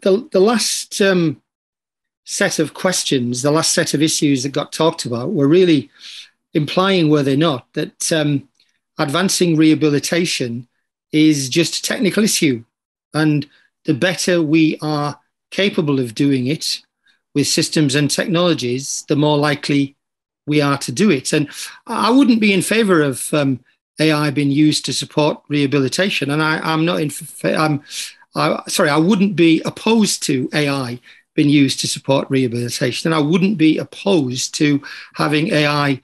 the last set of questions, the last set of issues that got talked about were really implying, were they not, that advancing rehabilitation is just a technical issue. And the better we are capable of doing it with systems and technologies, the more likely we are to do it. And I wouldn't be in favor of AI being used to support rehabilitation. And I wouldn't be opposed to AI being used to support rehabilitation. And I wouldn't be opposed to having AI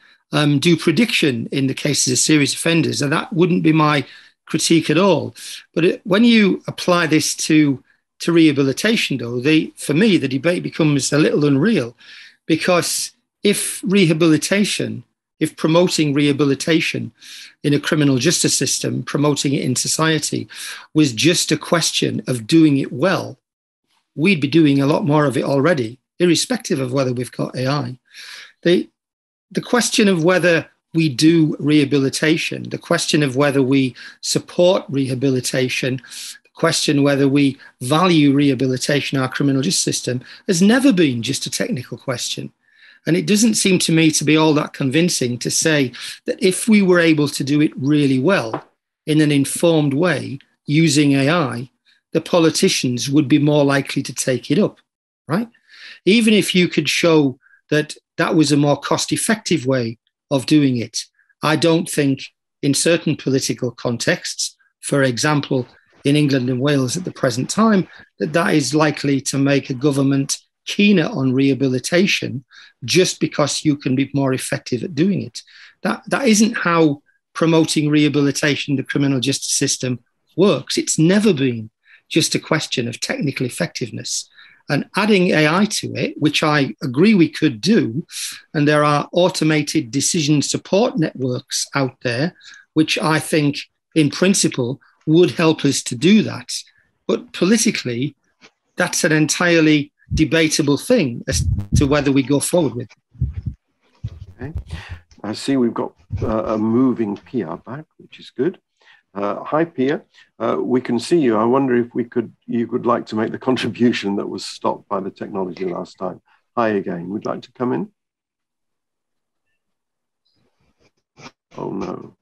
do prediction in the cases of serious offenders. And that wouldn't be my critique at all. But when you apply this to rehabilitation, though, for me, the debate becomes a little unreal, because if promoting rehabilitation in a criminal justice system, promoting it in society, was just a question of doing it well, we'd be doing a lot more of it already, irrespective of whether we've got AI. The question of whether we do rehabilitation, the question of whether we support rehabilitation, question whether we value rehabilitation in our criminal justice system, has never been just a technical question. And it doesn't seem to me to be all that convincing to say that if we were able to do it really well in an informed way using AI, the politicians would be more likely to take it up, right? Even if you could show that was a more cost-effective way of doing it, I don't think in certain political contexts, for example, in England and Wales at the present time, that is likely to make a government keener on rehabilitation just because you can be more effective at doing it. That isn't how promoting rehabilitation in the criminal justice system works. It's never been just a question of technical effectiveness. And adding AI to it, which I agree we could do, and there are automated decision support networks out there, which I think in principle would help us to do that. But politically, that's an entirely debatable thing as to whether we go forward with it. Okay. I see we've got a moving Pia back, which is good. Hi, Pia. We can see you. I wonder if you would like to make the contribution that was stopped by the technology last time. Hi again. Would like to come in? Oh, no.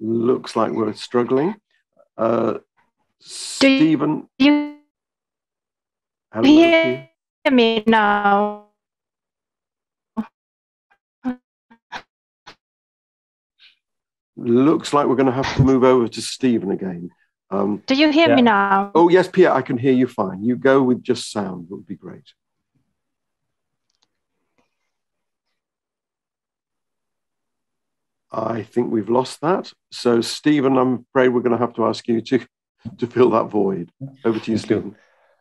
Looks like we're struggling. Stephen. You hear me now? Looks like we're going to have to move over to Stephen again. Do you hear me now? Oh, yes, Pia, I can hear you fine. You go with just sound. It would be great. I think we've lost that. So, Stephen, I'm afraid we're going to have to ask you to fill that void. Over to you, Stephen.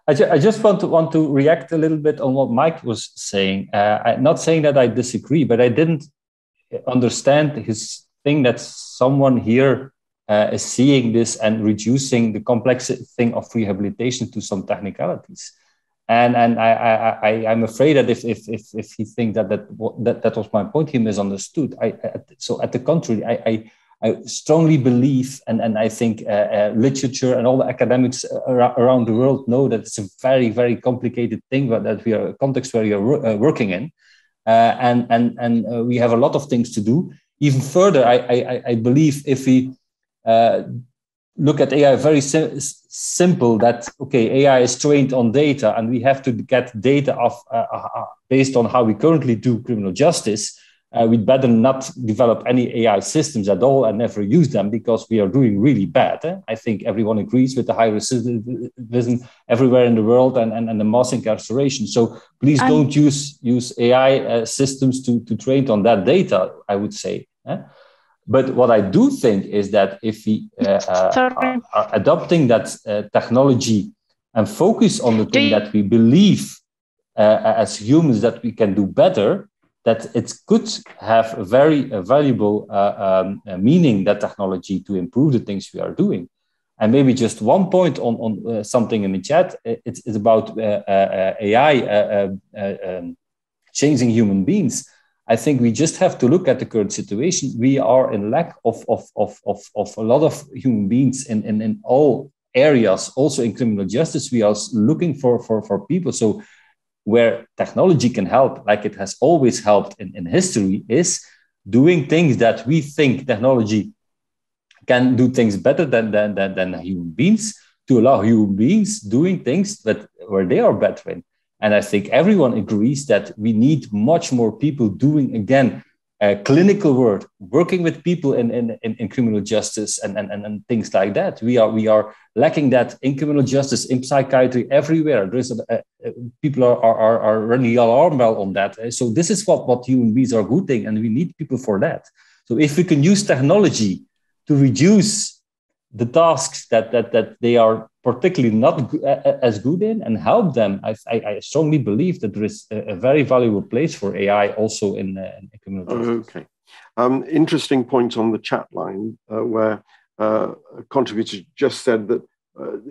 I just want to react a little bit on what Mike was saying. I'm not saying that I disagree, but I didn't understand his thing that someone here is seeing this and reducing the complex thing of rehabilitation to some technicalities, and I'm afraid that if he thinks that was my point, he misunderstood. So at the contrary, I strongly believe, and I think literature and all the academics around the world know that it's a very, very complicated thing, but that we are a context where you're working in, and we have a lot of things to do. Even further, I believe if we look at AI very simple, that, okay, AI is trained on data and we have to get data based on how we currently do criminal justice, we'd better not develop any AI systems at all and never use them because we are doing really bad. I think everyone agrees with the high recidivism everywhere in the world and the mass incarceration. So please don't use AI systems to train on that data, I would say. But what I do think is that if we are adopting that technology and focus on the thing that we believe as humans that we can do better, that it could have a very valuable meaning, that technology, to improve the things we are doing. And maybe just one point on something in the chat, it's about AI changing human beings. I think we just have to look at the current situation. We are in lack of a lot of human beings in all areas, also in criminal justice. We are looking for people. So where technology can help, like it has always helped in history, is doing things that we think technology can do things better than human beings, to allow human beings doing things where they are better in. And I think everyone agrees that we need much more people doing, again, clinical work, working with people in criminal justice and things like that. We are lacking that in criminal justice, in psychiatry, everywhere. There's people are running alarm bell on that. So this is what human beings are good thing, and we need people for that. So if we can use technology to reduce the tasks that they are particularly not as good in and help them, I strongly believe that there is a very valuable place for AI also in criminal justice. Okay. Interesting point on the chat line where a contributor just said that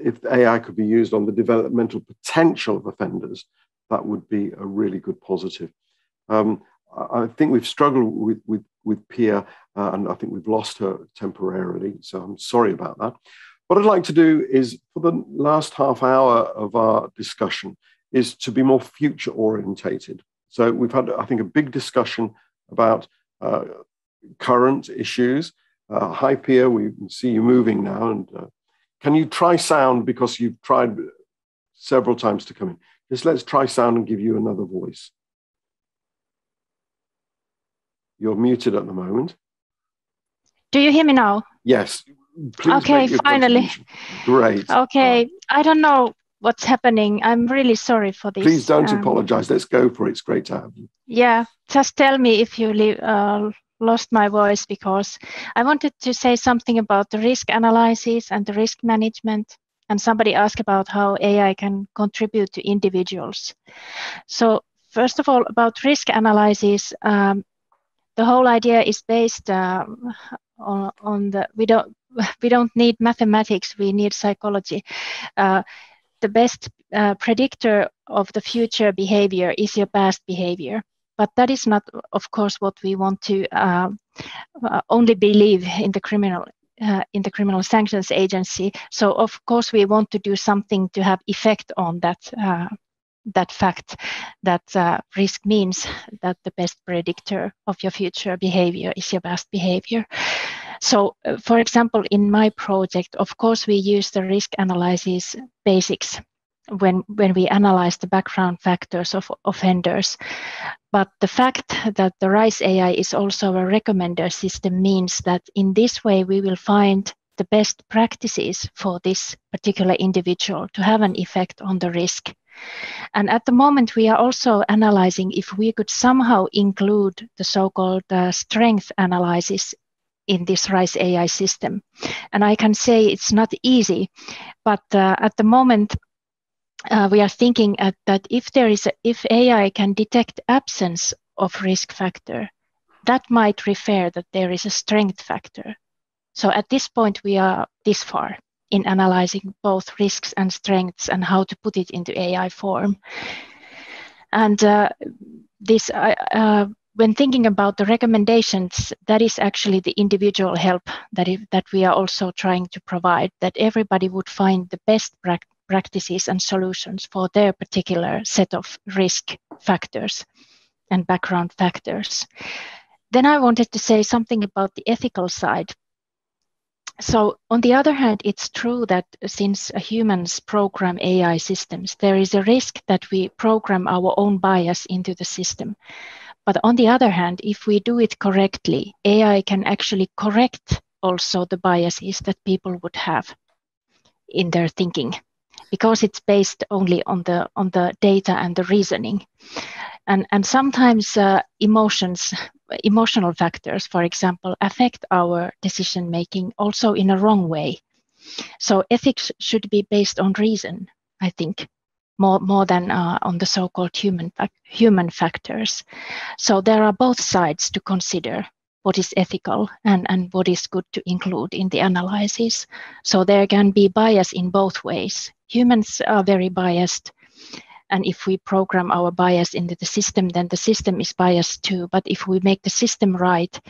if AI could be used on the developmental potential of offenders, that would be a really good positive. I think we've struggled with Pia, and I think we've lost her temporarily, so I'm sorry about that. What I'd like to do is, for the last half hour of our discussion, is to be more future orientated. So we've had, I think, a big discussion about current issues. Hi, Pia, we can see you moving now. And can you try sound, because you've tried several times to come in? Just let's try sound and give you another voice. You're muted at the moment. Do you hear me now? Yes. Please. Okay, finally. Great. Okay, I don't know what's happening. I'm really sorry for this. Please don't apologize. Let's go for it. It's great to have you. Yeah, just tell me if you lost my voice, because I wanted to say something about the risk analysis and the risk management. And somebody asked about how AI can contribute to individuals. So first of all, about risk analysis, the whole idea is based on the we don't need mathematics, we need psychology. The best predictor of the future behavior is your past behavior. But that is not, of course, what we want to only believe in the Criminal Sanctions Agency. So of course we want to do something to have effect on that that fact that risk means that the best predictor of your future behavior is your past behavior. So for example, in my project, of course we use the risk analysis basics when we analyze the background factors of offenders. But the fact that the RISE AI is also a recommender system means that in this way we will find the best practices for this particular individual to have an effect on the risk. And at the moment we are also analyzing if we could somehow include the so-called strength analysis in this RISE AI system. And I can say it's not easy, but at the moment we are thinking that if AI can detect absence of risk factor, that might refer that there is a strength factor. So at this point, we are this far in analyzing both risks and strengths and how to put it into AI form. And when thinking about the recommendations, that is actually the individual help that we are also trying to provide, that everybody would find the best practices and solutions for their particular set of risk factors and background factors. Then I wanted to say something about the ethical side. So on the other hand, it's true that since humans program AI systems, there is a risk that we program our own bias into the system. But on the other hand, if we do it correctly, AI can actually correct also the biases that people would have in their thinking, because it's based only on the data and the reasoning. And sometimes emotional factors, for example, affect our decision-making also in a wrong way. So ethics should be based on reason, I think, more than on the so-called human factors. So there are both sides to consider, what is ethical and what is good to include in the analysis. So there can be bias in both ways. Humans are very biased, and if we program our bias into the system, then the system is biased too. But if we make the system right,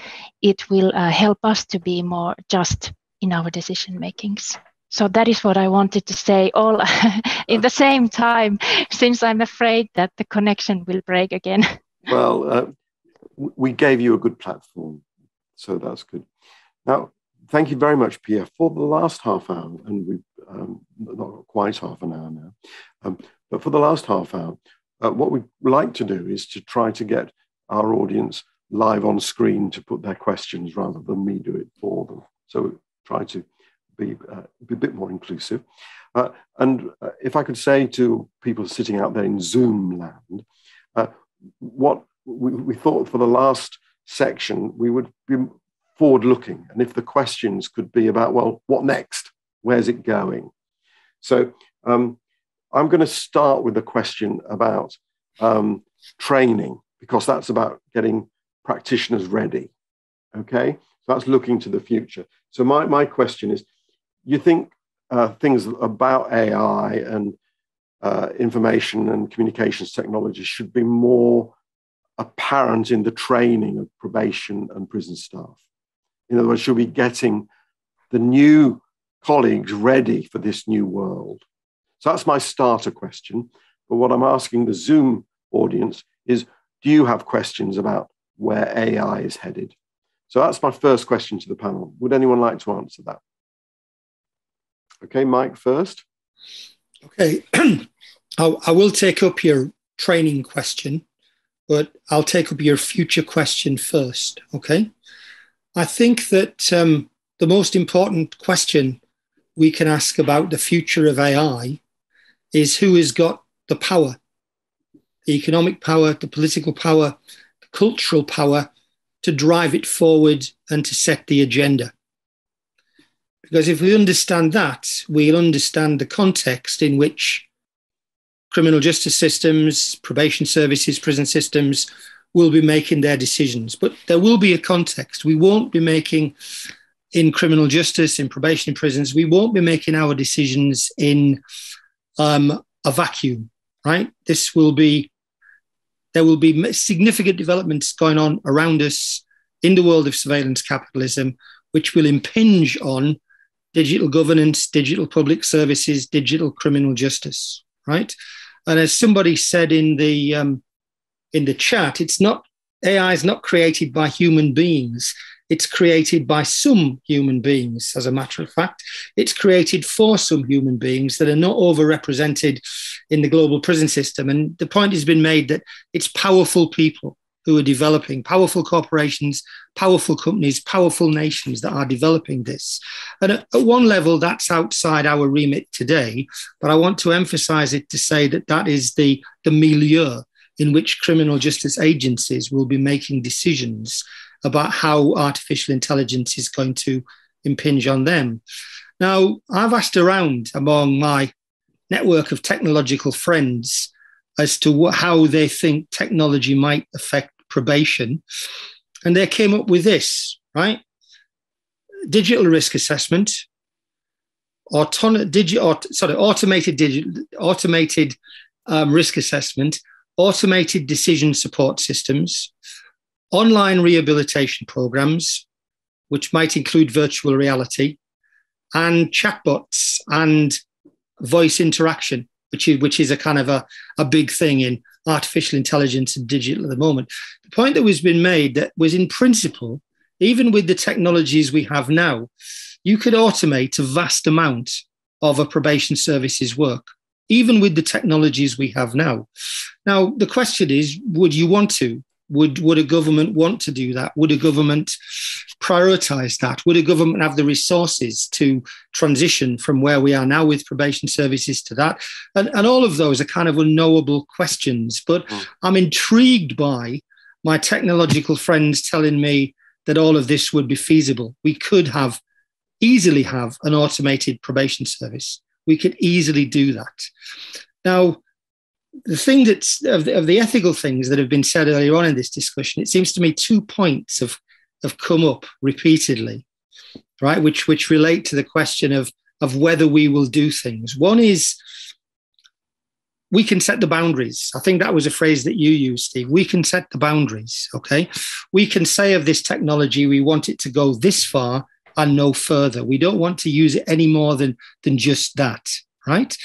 it will help us to be more just in our decision makings. So that is what I wanted to say all in the same time, since I'm afraid that the connection will break again. Well, we gave you a good platform, so that's good. Now, thank you very much, Pia, for the last half hour, and we've not quite half an hour now, but for the last half hour, what we'd like to do is to try to get our audience live on screen to put their questions rather than me do it for them. So we try to be a bit more inclusive. And if I could say to people sitting out there in Zoom land, what we thought for the last section, we would be forward-looking. And if the questions could be about, well, what next? Where's it going? So I'm going to start with a question about training, because that's about getting practitioners ready. Okay? So that's looking to the future. So my question is, you think things about AI and information and communications technology should be more apparent in the training of probation and prison staff? In other words, should we be getting the new colleagues ready for this new world? So that's my starter question. But what I'm asking the Zoom audience is, do you have questions about where AI is headed? So that's my first question to the panel. Would anyone like to answer that? Okay, Mike first. Okay, I will take up your training question, but I'll take up your future question first, okay? I think that the most important question we can ask about the future of AI is who has got the power, the economic power, the political power, the cultural power to drive it forward and to set the agenda. Because if we understand that, we'll understand the context in which criminal justice systems, probation services, prison systems will be making their decisions. But there will be a context. We won't be making, in criminal justice, in probation, in prisons, we won't be making our decisions in a vacuum, right? There will be significant developments going on around us in the world of surveillance capitalism, which will impinge on digital governance, digital public services, digital criminal justice, right? And as somebody said in the chat, it's not, AI is not created by human beings. It's created by some human beings, as a matter of fact. It's created for some human beings that are not overrepresented in the global prison system. And the point has been made that it's powerful people who are developing, powerful corporations, powerful companies, powerful nations that are developing this. And at one level, that's outside our remit today, but I want to emphasize it to say that that is the milieu in which criminal justice agencies will be making decisions about how artificial intelligence is going to impinge on them. Now, I've asked around among my network of technological friends as to how they think technology might affect probation. And they came up with this, right? Digital risk assessment, automated risk assessment, automated decision support systems, online rehabilitation programs, which might include virtual reality, and chatbots and voice interaction, which is a kind of a big thing in artificial intelligence and digital at the moment. The point that was been made that was in principle, even with the technologies we have now, you could automate a vast amount of a probation services work, even with the technologies we have now. Now, the question is, would you want to? Would a government want to do that? Would a government prioritize that? Would a government have the resources to transition from where we are now with probation services to that? And all of those are kind of unknowable questions. But I'm intrigued by my technological friends telling me that all of this would be feasible. We could have easily have an automated probation service. We could easily do that. Now, the thing that's of the ethical things that have been said earlier on in this discussion, it seems to me 2 points have come up repeatedly, right? Which relate to the question of whether we will do things. One is we can set the boundaries. I think that was a phrase that you used, Steve. We can set the boundaries, okay? We can say of this technology, we want it to go this far and no further. We don't want to use it any more than just that, right?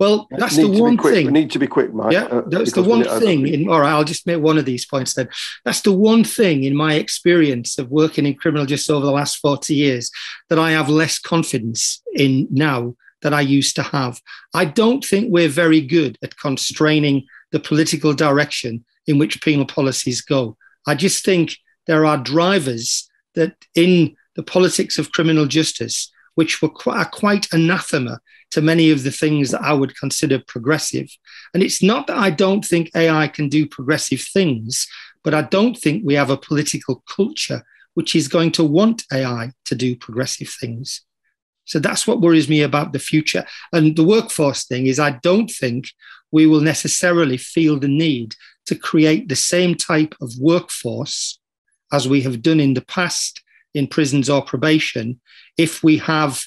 Well, that's the one thing. We need to be quick, Mike. Yeah, that's the one thing. All right, I'll just make one of these points then. That's the one thing in my experience of working in criminal just over the last 40 years that I have less confidence in now than I used to have. I don't think we're very good at constraining the political direction in which penal policies go. I just think there are drivers that in the politics of criminal justice which are quite anathema to many of the things that I would consider progressive. And it's not that I don't think AI can do progressive things, but I don't think we have a political culture which is going to want AI to do progressive things. So that's what worries me about the future. And the workforce thing is I don't think we will necessarily feel the need to create the same type of workforce as we have done in the past in prisons or probation if we have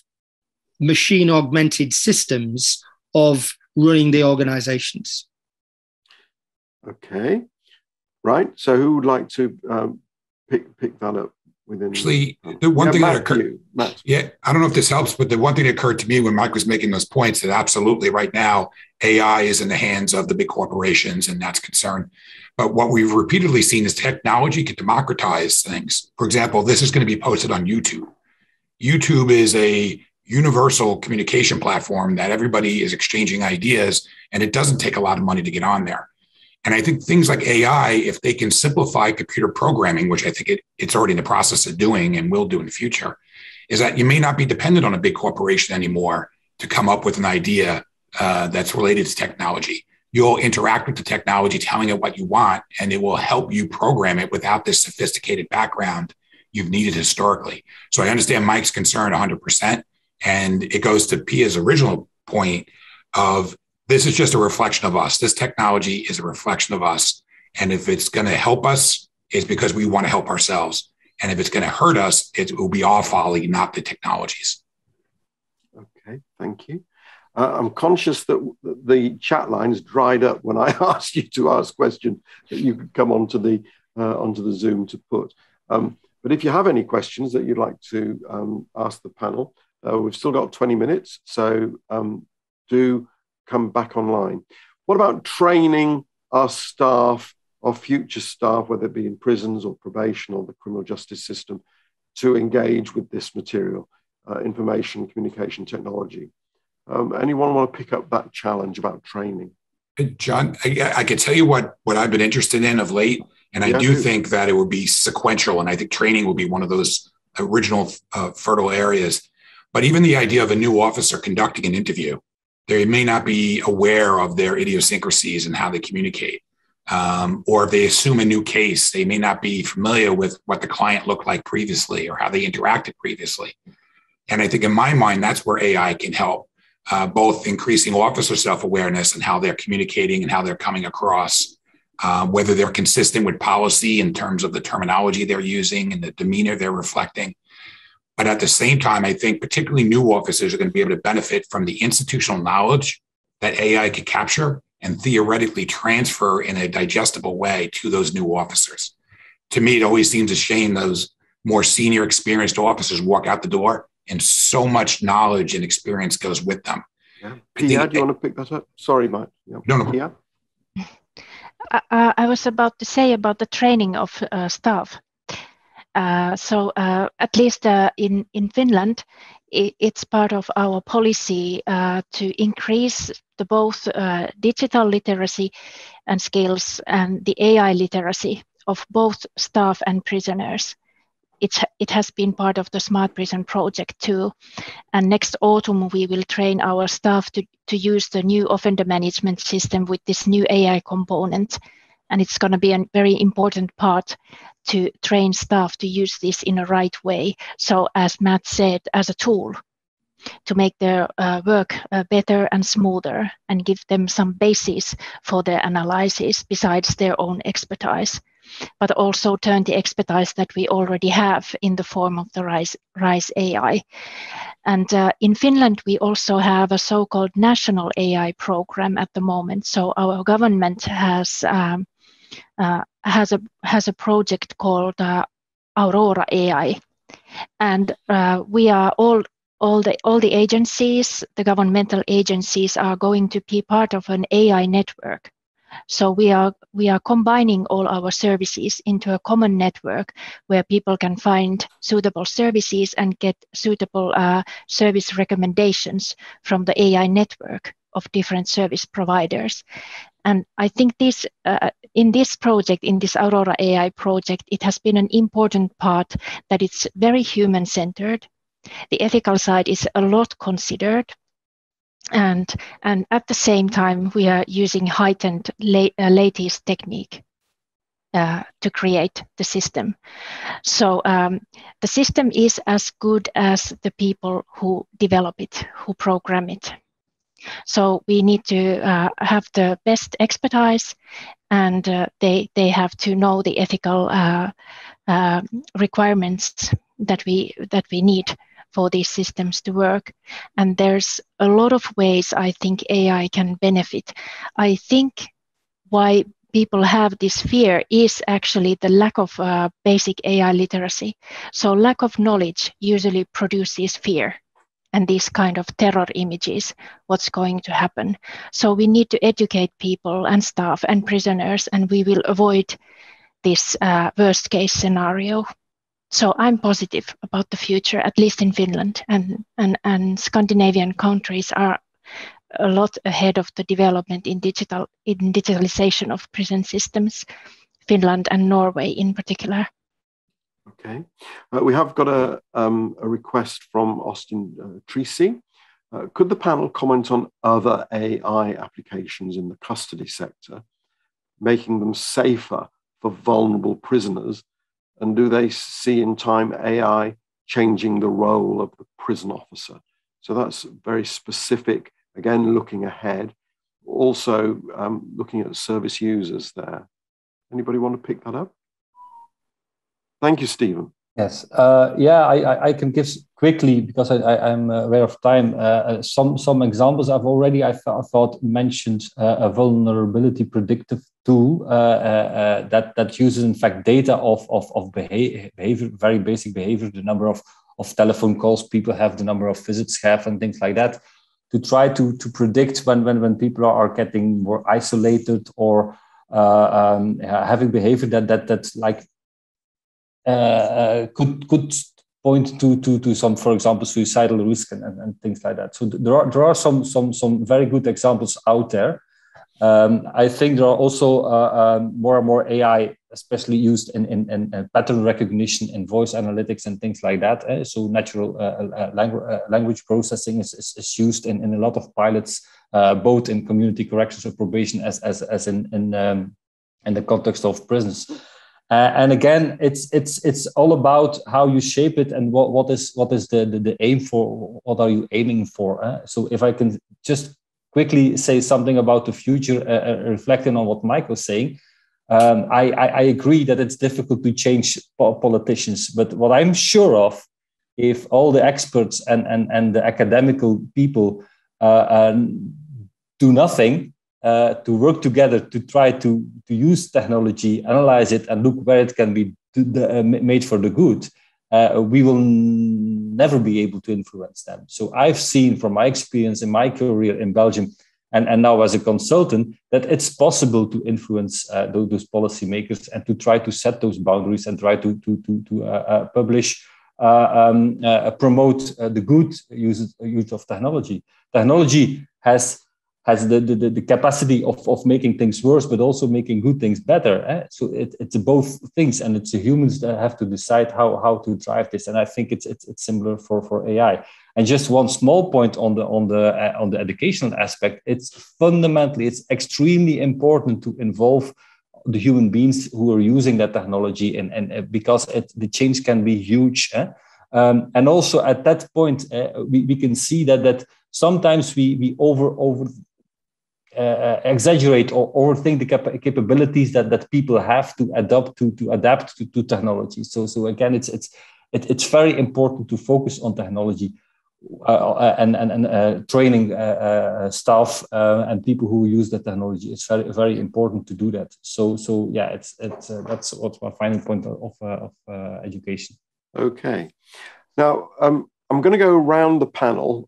machine augmented systems of running the organizations. Okay, right. So who would like to pick that up within? Actually, the one thing Matt, that occurred, Matt. Yeah, I don't know if this helps, but the one thing that occurred to me when Mike was making those points that absolutely right now, AI is in the hands of the big corporations and that's concern. But what we've repeatedly seen is technology can democratize things. For example, this is going to be posted on YouTube. YouTube is a universal communication platform that everybody is exchanging ideas, and it doesn't take a lot of money to get on there. And I think things like AI, if they can simplify computer programming, which I think it's already in the process of doing and will do in the future, is that you may not be dependent on a big corporation anymore to come up with an idea that's related to technology. You'll interact with the technology, telling it what you want, and it will help you program it without this sophisticated background you've needed historically. So I understand Mike's concern 100%. And it goes to Pia's original point of this is just a reflection of us. This technology is a reflection of us. And if it's going to help us, it's because we want to help ourselves. And if it's going to hurt us, it will be our folly, not the technologies. Okay, thank you. I'm conscious that the chat lines dried up when I asked you to ask questions that you could come onto the Zoom to put. But if you have any questions that you'd like to ask the panel, we've still got 20 minutes, so do come back online. What about training our staff, our future staff, whether it be in prisons or probation or the criminal justice system, to engage with this material, information, communication technology? Anyone want to pick up that challenge about training? John, I can tell you what I've been interested in of late, and I do think that it will be sequential, and I think training will be one of those original fertile areas. But even the idea of a new officer conducting an interview, they may not be aware of their idiosyncrasies and how they communicate. Or if they assume a new case, they may not be familiar with what the client looked like previously or how they interacted previously. And I think in my mind, that's where AI can help. Both increasing officer self-awareness and how they're communicating and how they're coming across, whether they're consistent with policy in terms of the terminology they're using and the demeanor they're reflecting. But at the same time, I think particularly new officers are going to be able to benefit from the institutional knowledge that AI could capture and theoretically transfer in a digestible way to those new officers. To me, it always seems a shame those more senior experienced officers walk out the door and so much knowledge and experience goes with them. Yeah. Pia, do you want to pick that up? Sorry, Mike. Yeah. No. Pia? I was about to say about the training of staff. So at least in Finland, it's part of our policy to increase the both digital literacy and skills and the AI literacy of both staff and prisoners. It has been part of the Smart Prison Project too. And next autumn, we will train our staff to use the new offender management system with this new AI component. And it's going to be a very important part to train staff to use this in a right way. So as Matt said, as a tool to make their work better and smoother and give them some basis for their analysis besides their own expertise. But also turn the expertise that we already have in the form of the RISE AI. And in Finland, we also have a so-called national AI program at the moment. So our government has a project called Aurora AI, and we are all the agencies, the governmental agencies, are going to be part of an AI network. So we are combining all our services into a common network where people can find suitable services and get suitable service recommendations from the AI network of different service providers. And I think this in this Aurora AI project, it has been an important part that it's very human-centered. The ethical side is a lot considered. And at the same time, we are using heightened latest technique to create the system. So the system is as good as the people who develop it, who program it. So we need to have the best expertise, and they have to know the ethical requirements that we need for these systems to work. And there's a lot of ways I think AI can benefit. I think why people have this fear is actually the lack of basic AI literacy. So lack of knowledge usually produces fear and these kind of terror images, what's going to happen. So we need to educate people and staff and prisoners, and we will avoid this worst case scenario. So I'm positive about the future, at least in Finland, and Scandinavian countries are a lot ahead of the development in digitalization of prison systems, Finland and Norway in particular. Okay, we have got a request from Austin Treacy Could the panel comment on other AI applications in the custody sector, making them safer for vulnerable prisoners? And do they see in time AI changing the role of the prison officer? So that's very specific, again, looking ahead. Also looking at service users there. Anybody want to pick that up? Thank you, Stephen. Yes, I can give quickly, because I'm aware of time, some examples I've already, I thought, mentioned a vulnerability predictive tool that uses, in fact, data of behavior, very basic behavior, the number of telephone calls people have, the number of visits have, and things like that, to try to predict when people are getting more isolated or having behavior that's like, could point to some, for example, suicidal risk and things like that. So there are some very good examples out there. I think there are also more and more AI, especially used in pattern recognition and voice analytics and things like that. So natural language processing is used in a lot of pilots, both in community corrections or probation as in the context of prisons. And again, it's all about how you shape it and what is the aim for, what are you aiming for? So if I can just quickly say something about the future, reflecting on what Mike was saying, I agree that it's difficult to change politicians, but what I'm sure of, if all the experts and the academical people do nothing, to work together to try to use technology, analyze it, and look where it can be made for the good, we will never be able to influence them. So I've seen from my experience in my career in Belgium and now as a consultant that it's possible to influence those policymakers and to try to set those boundaries and try to publish, promote the good use of technology. Technology has the capacity of making things worse, but also making good things better. So it's both things, and it's the humans that have to decide how to drive this. And I think it's similar for AI. And just one small point on the educational aspect, it's extremely important to involve the human beings who are using that technology, and because the change can be huge. And also at that point, we can see that sometimes we exaggerate or overthink the capabilities that people have to adapt to technology. So again, it's very important to focus on technology and training staff and people who use the technology. It's very, very important to do that. So yeah, it's that's what's my final point of education. Okay, now I'm going to go around the panel.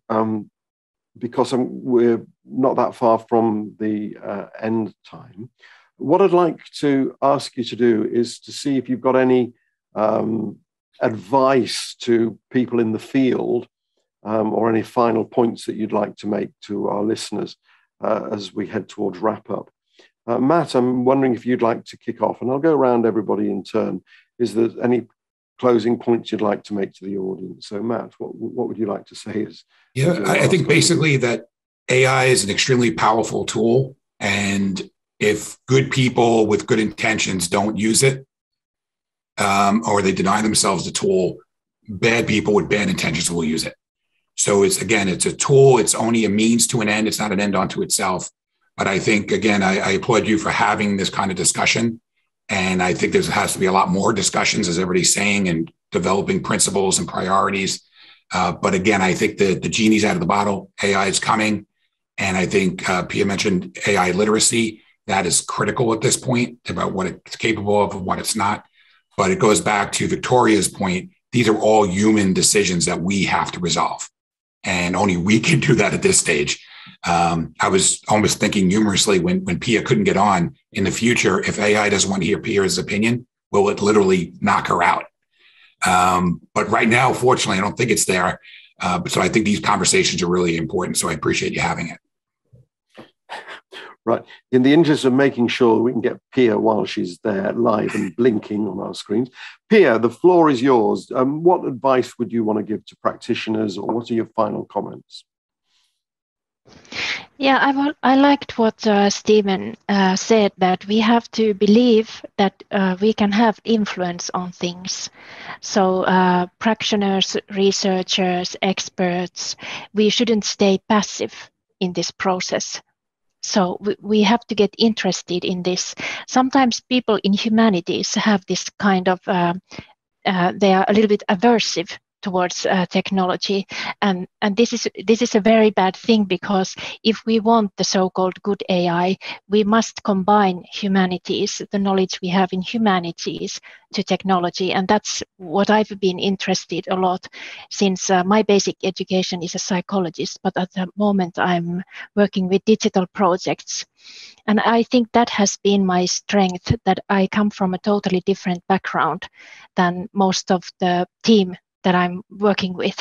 Because we're not that far from the end time. What I'd like to ask you to do is to see if you've got any advice to people in the field or any final points that you'd like to make to our listeners as we head towards wrap up. Matt, I'm wondering if you'd like to kick off, and I'll go around everybody in turn. Is there any closing points you'd like to make to the audience? So Matt, what would you like to say? I think basically that AI is an extremely powerful tool. And if good people with good intentions don't use it, or they deny themselves the tool, bad people with bad intentions will use it. So it's a tool. It's only a means to an end. It's not an end unto itself. But I think, again, I applaud you for having this kind of discussion. And I think there has to be a lot more discussions, as everybody's saying, and developing principles and priorities. But again, I think the genie's out of the bottle. AI is coming. And I think Pia mentioned AI literacy. That is critical at this point about what it's capable of and what it's not. But it goes back to Victoria's point. These are all human decisions that we have to resolve. And only we can do that at this stage. I was almost thinking humorously when Pia couldn't get on, in the future, if AI doesn't want to hear Pia's opinion, will it literally knock her out? But right now, fortunately, I don't think it's there. So I think these conversations are really important. So I appreciate you having it. Right. In the interest of making sure we can get Pia while she's there live and blinking on our screens. Pia, the floor is yours. What advice would you want to give to practitioners, or what are your final comments? Yeah, I liked what Steven said, that we have to believe that we can have influence on things. So practitioners, researchers, experts, we shouldn't stay passive in this process. So we have to get interested in this. Sometimes people in humanities have this kind of, they are a little bit aversive towards technology, and this is a very bad thing, because if we want the so-called good AI, we must combine humanities, the knowledge we have in humanities, to technology. And that's what I've been interested a lot, since my basic education is a psychologist, but at the moment I'm working with digital projects. And I think that has been my strength, that I come from a totally different background than most of the team that I'm working with.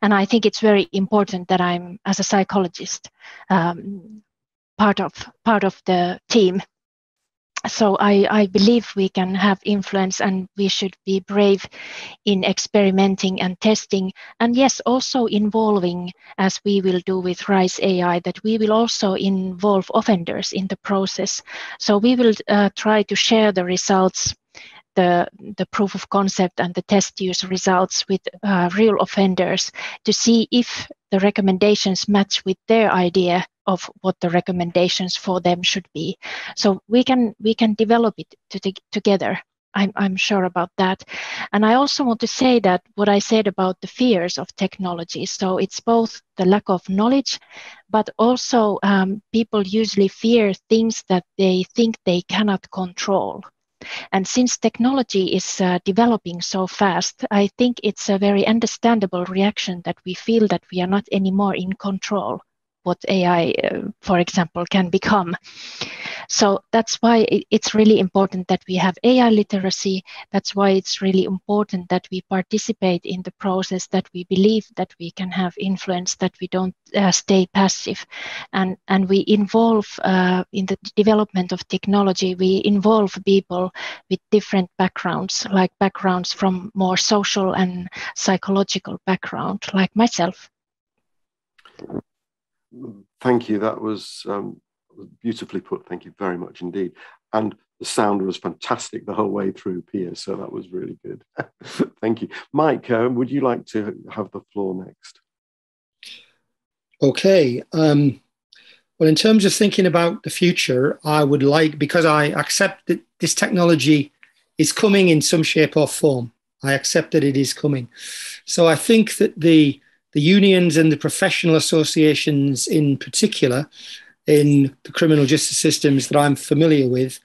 And I think it's very important that I'm, as a psychologist, part of the team. So I believe we can have influence, and we should be brave in experimenting and testing. And yes, also involving, as we will do with RISE AI, that we will also involve offenders in the process. So we will try to share the results, the proof of concept and the test use results, with real offenders, to see if the recommendations match with their idea of what the recommendations for them should be. So we can develop it together. I'm sure about that. And I also want to say that what I said about the fears of technology, so it's both the lack of knowledge, but also people usually fear things that they think they cannot control. And since technology is developing so fast, I think it's a very understandable reaction that we feel that we are not anymore in control what AI, for example, can become. So that's why it's really important that we have AI literacy. That's why it's really important that we participate in the process, that we believe that we can have influence, that we don't stay passive, and we involve in the development of technology. We involve people with different backgrounds, like backgrounds from more social and psychological background, like myself. Thank you. That was beautifully put. Thank you very much indeed. And the sound was fantastic the whole way through, Pia, so that was really good. Thank you. Mike, would you like to have the floor next? Okay. Well, in terms of thinking about the future, I would like, because I accept that this technology is coming in some shape or form. I accept that it is coming. So I think that the unions and the professional associations in particular in the criminal justice systems that I'm familiar with,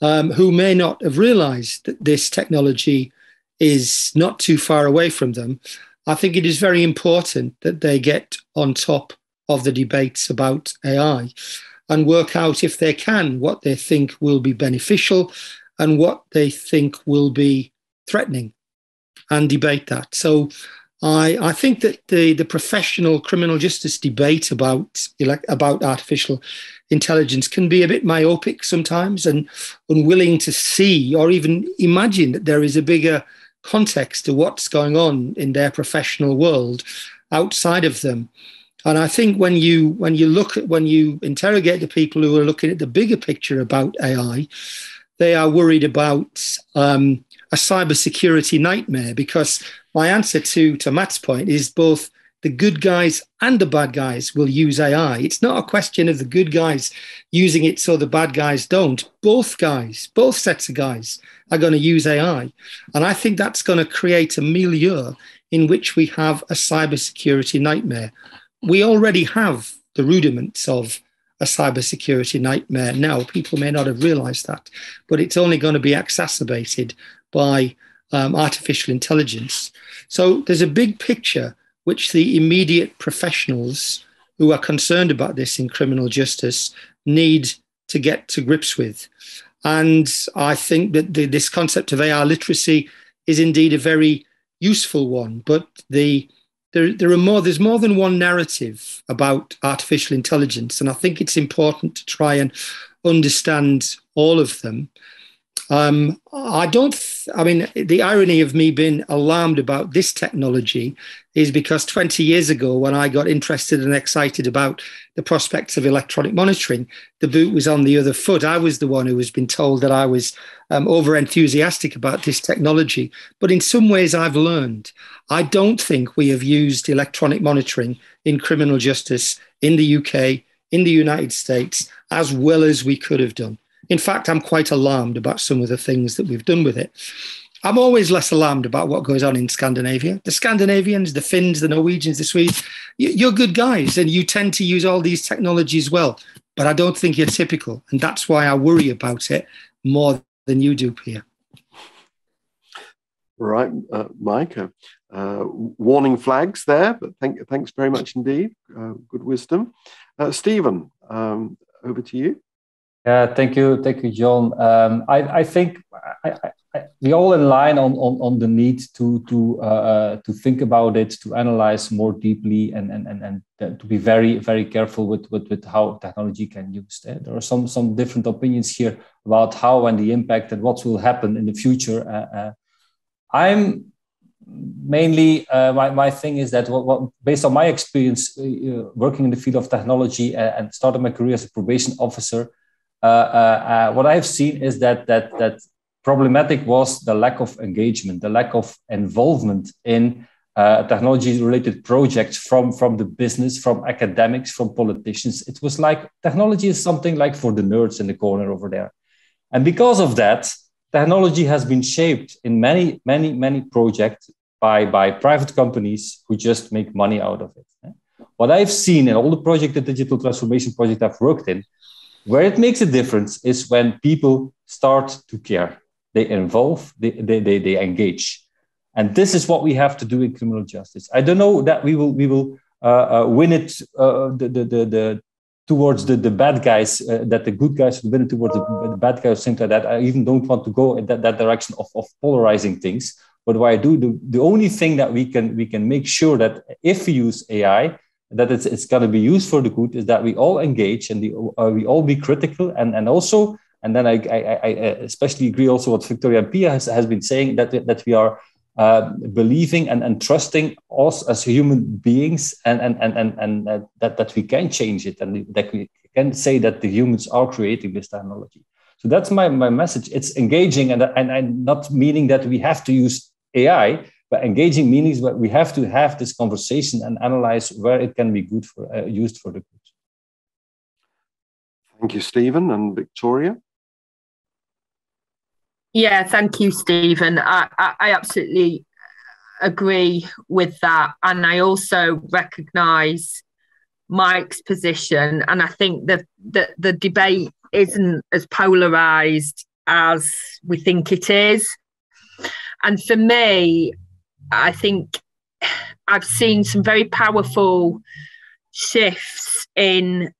who may not have realized that this technology is not too far away from them, I think it is very important that they get on top of the debates about AI and work out, if they can, what they think will be beneficial and what they think will be threatening, and debate that. So I think that the professional criminal justice debate about artificial intelligence can be a bit myopic sometimes, and unwilling to see or even imagine that there is a bigger context to what's going on in their professional world outside of them. And I think when you interrogate the people who are looking at the bigger picture about AI, they are worried about a cybersecurity nightmare, because my answer to Matt's point is both the good guys and the bad guys will use AI. It's not a question of the good guys using it so the bad guys don't. Both guys, both sets of guys are going to use AI. And I think that's going to create a milieu in which we have a cybersecurity nightmare. We already have the rudiments of a cybersecurity nightmare now. People may not have realized that, but it's only going to be exacerbated by artificial intelligence. So there's a big picture which the immediate professionals who are concerned about this in criminal justice need to get to grips with. And I think that this concept of AI literacy is indeed a very useful one, but there's more than one narrative about artificial intelligence, and I think it's important to try and understand all of them. The irony of me being alarmed about this technology is because 20 years ago, when I got interested and excited about the prospects of electronic monitoring, the boot was on the other foot. I was the one who has been told that I was over-enthusiastic about this technology. But in some ways, I've learned. I don't think we have used electronic monitoring in criminal justice in the UK, in the United States, as well as we could have done. In fact, I'm quite alarmed about some of the things that we've done with it. I'm always less alarmed about what goes on in Scandinavia. The Scandinavians, the Finns, the Norwegians, the Swedes, you're good guys and you tend to use all these technologies well, but I don't think you're typical. And that's why I worry about it more than you do, Pia. Right, Mike. Warning flags there, but thanks very much indeed. Good wisdom. Stephen, over to you. Yeah, thank you, John. I think we're all in line on the need to think about it, to analyze more deeply, and to be very, very careful with how technology can be used. There are some different opinions here about how and the impact and what will happen in the future. I'm mainly my thing is that what based on my experience working in the field of technology and started my career as a probation officer. What I've seen is that problematic was the lack of engagement, the lack of involvement in technology-related projects from the business, from academics, from politicians. It was like technology is something like for the nerds in the corner over there. And because of that, technology has been shaped in many, many, many projects by private companies who just make money out of it. What I've seen in all the projects, the digital transformation project I've worked in, where it makes a difference is when people start to care. They involve, they engage. And this is what we have to do in criminal justice. I don't know that we will win it towards the bad guys, that the good guys will win it towards the bad guys, things like that. I even don't want to go in that direction of polarizing things. But what I do, the only thing that we can make sure that if we use AI, that it's going to be used for the good is that we all engage and we all be critical and then I especially agree also what Victoria and Pia has been saying that we are believing and trusting us as human beings and that we can change it and that we can say that the humans are creating this technology. So that's my message. It's engaging and not meaning that we have to use AI. But engaging meanings, but we have to have this conversation and analyze where it can be good for used for the good. Thank you, Stephen and Victoria. Yeah, thank you, Stephen. I absolutely agree with that, and I also recognise Mike's position, and I think that the debate isn't as polarised as we think it is, and for me. I think I've seen some very powerful shifts in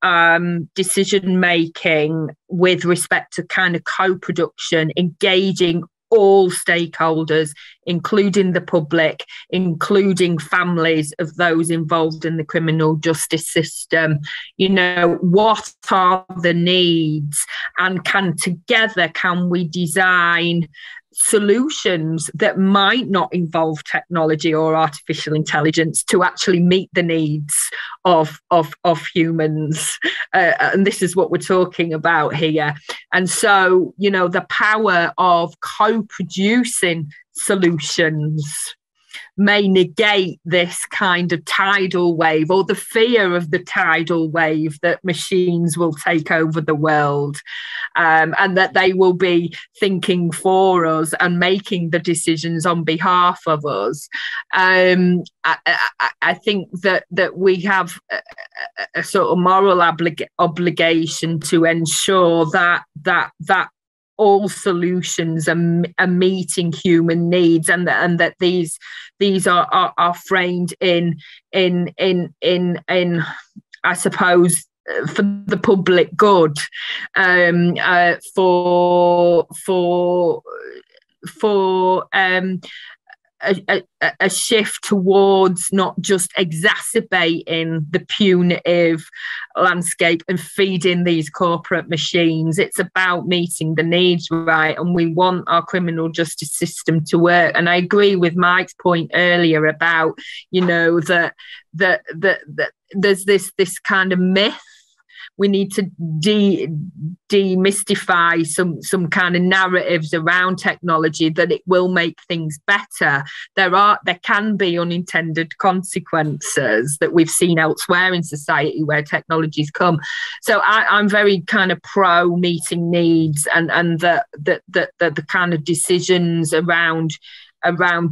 decision-making with respect to kind of co-production, engaging all stakeholders, including the public, including families of those involved in the criminal justice system. You know, what are the needs? And together can we design solutions that might not involve technology or artificial intelligence to actually meet the needs of humans. And this is what we're talking about here. And so, you know, the power of co-producing solutions may negate this kind of tidal wave or the fear of the tidal wave that machines will take over the world and that they will be thinking for us and making the decisions on behalf of us. I think that we have a sort of moral obligation to ensure that all solutions are meeting human needs, and that these are framed in I suppose for the public good, for a shift towards not just exacerbating the punitive landscape and feeding these corporate machines. It's about meeting the needs, right? And we want our criminal justice system to work. And I agree with Mike's point earlier about, you know, that there's this kind of myth. We need to demystify some kind of narratives around technology that it will make things better. There can be unintended consequences that we've seen elsewhere in society where technologies come. So I'm very kind of pro meeting needs, and the kind of decisions around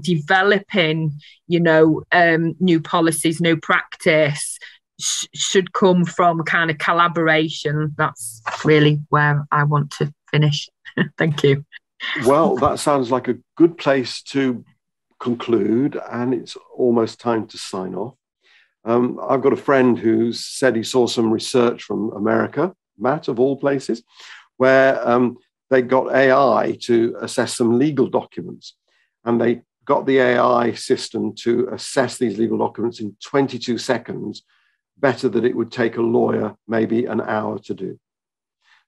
developing, you know, new policies, new practice, should come from kind of collaboration. That's really where I want to finish. Thank you. Well, that sounds like a good place to conclude, and it's almost time to sign off. I've got a friend who said he saw some research from America, Matt, of all places, where they got AI to assess some legal documents, and they got the AI system to assess these legal documents in 22 seconds, better than it would take a lawyer maybe an hour to do.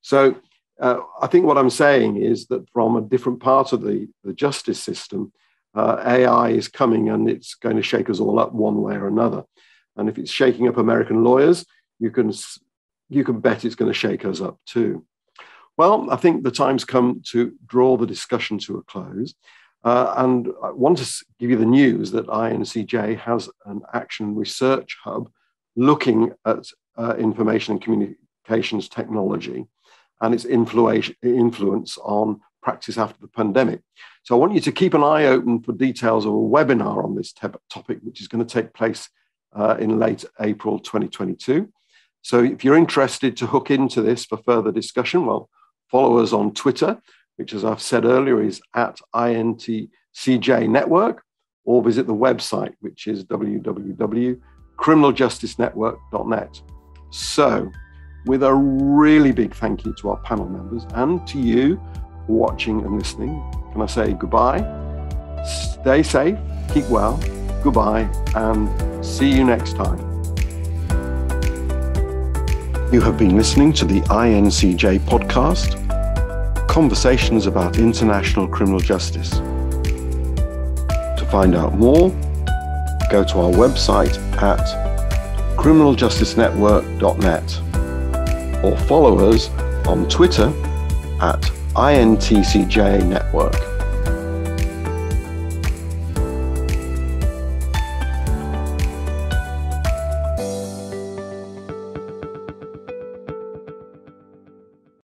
So I think what I'm saying is that from a different part of the justice system, AI is coming, and it's going to shake us all up one way or another. And if it's shaking up American lawyers, you can bet it's going to shake us up too. Well, I think the time's come to draw the discussion to a close. And I want to give you the news that INCJ has an action research hub looking at information and communications technology and its influence on practice after the pandemic. So I want you to keep an eye open for details of a webinar on this topic, which is going to take place in late April 2022. So if you're interested to hook into this for further discussion, well, follow us on Twitter, which, as I've said earlier, is @INCJ Network, or visit the website, which is www.criminaljusticenetwork.net. So, with a really big thank you to our panel members and to you for watching and listening, can I say goodbye? Stay safe, keep well, goodbye, and see you next time. You have been listening to the INCJ podcast, Conversations about International Criminal Justice. To find out more, go to our website at criminaljusticenetwork.net or follow us on Twitter @INTCJ Network.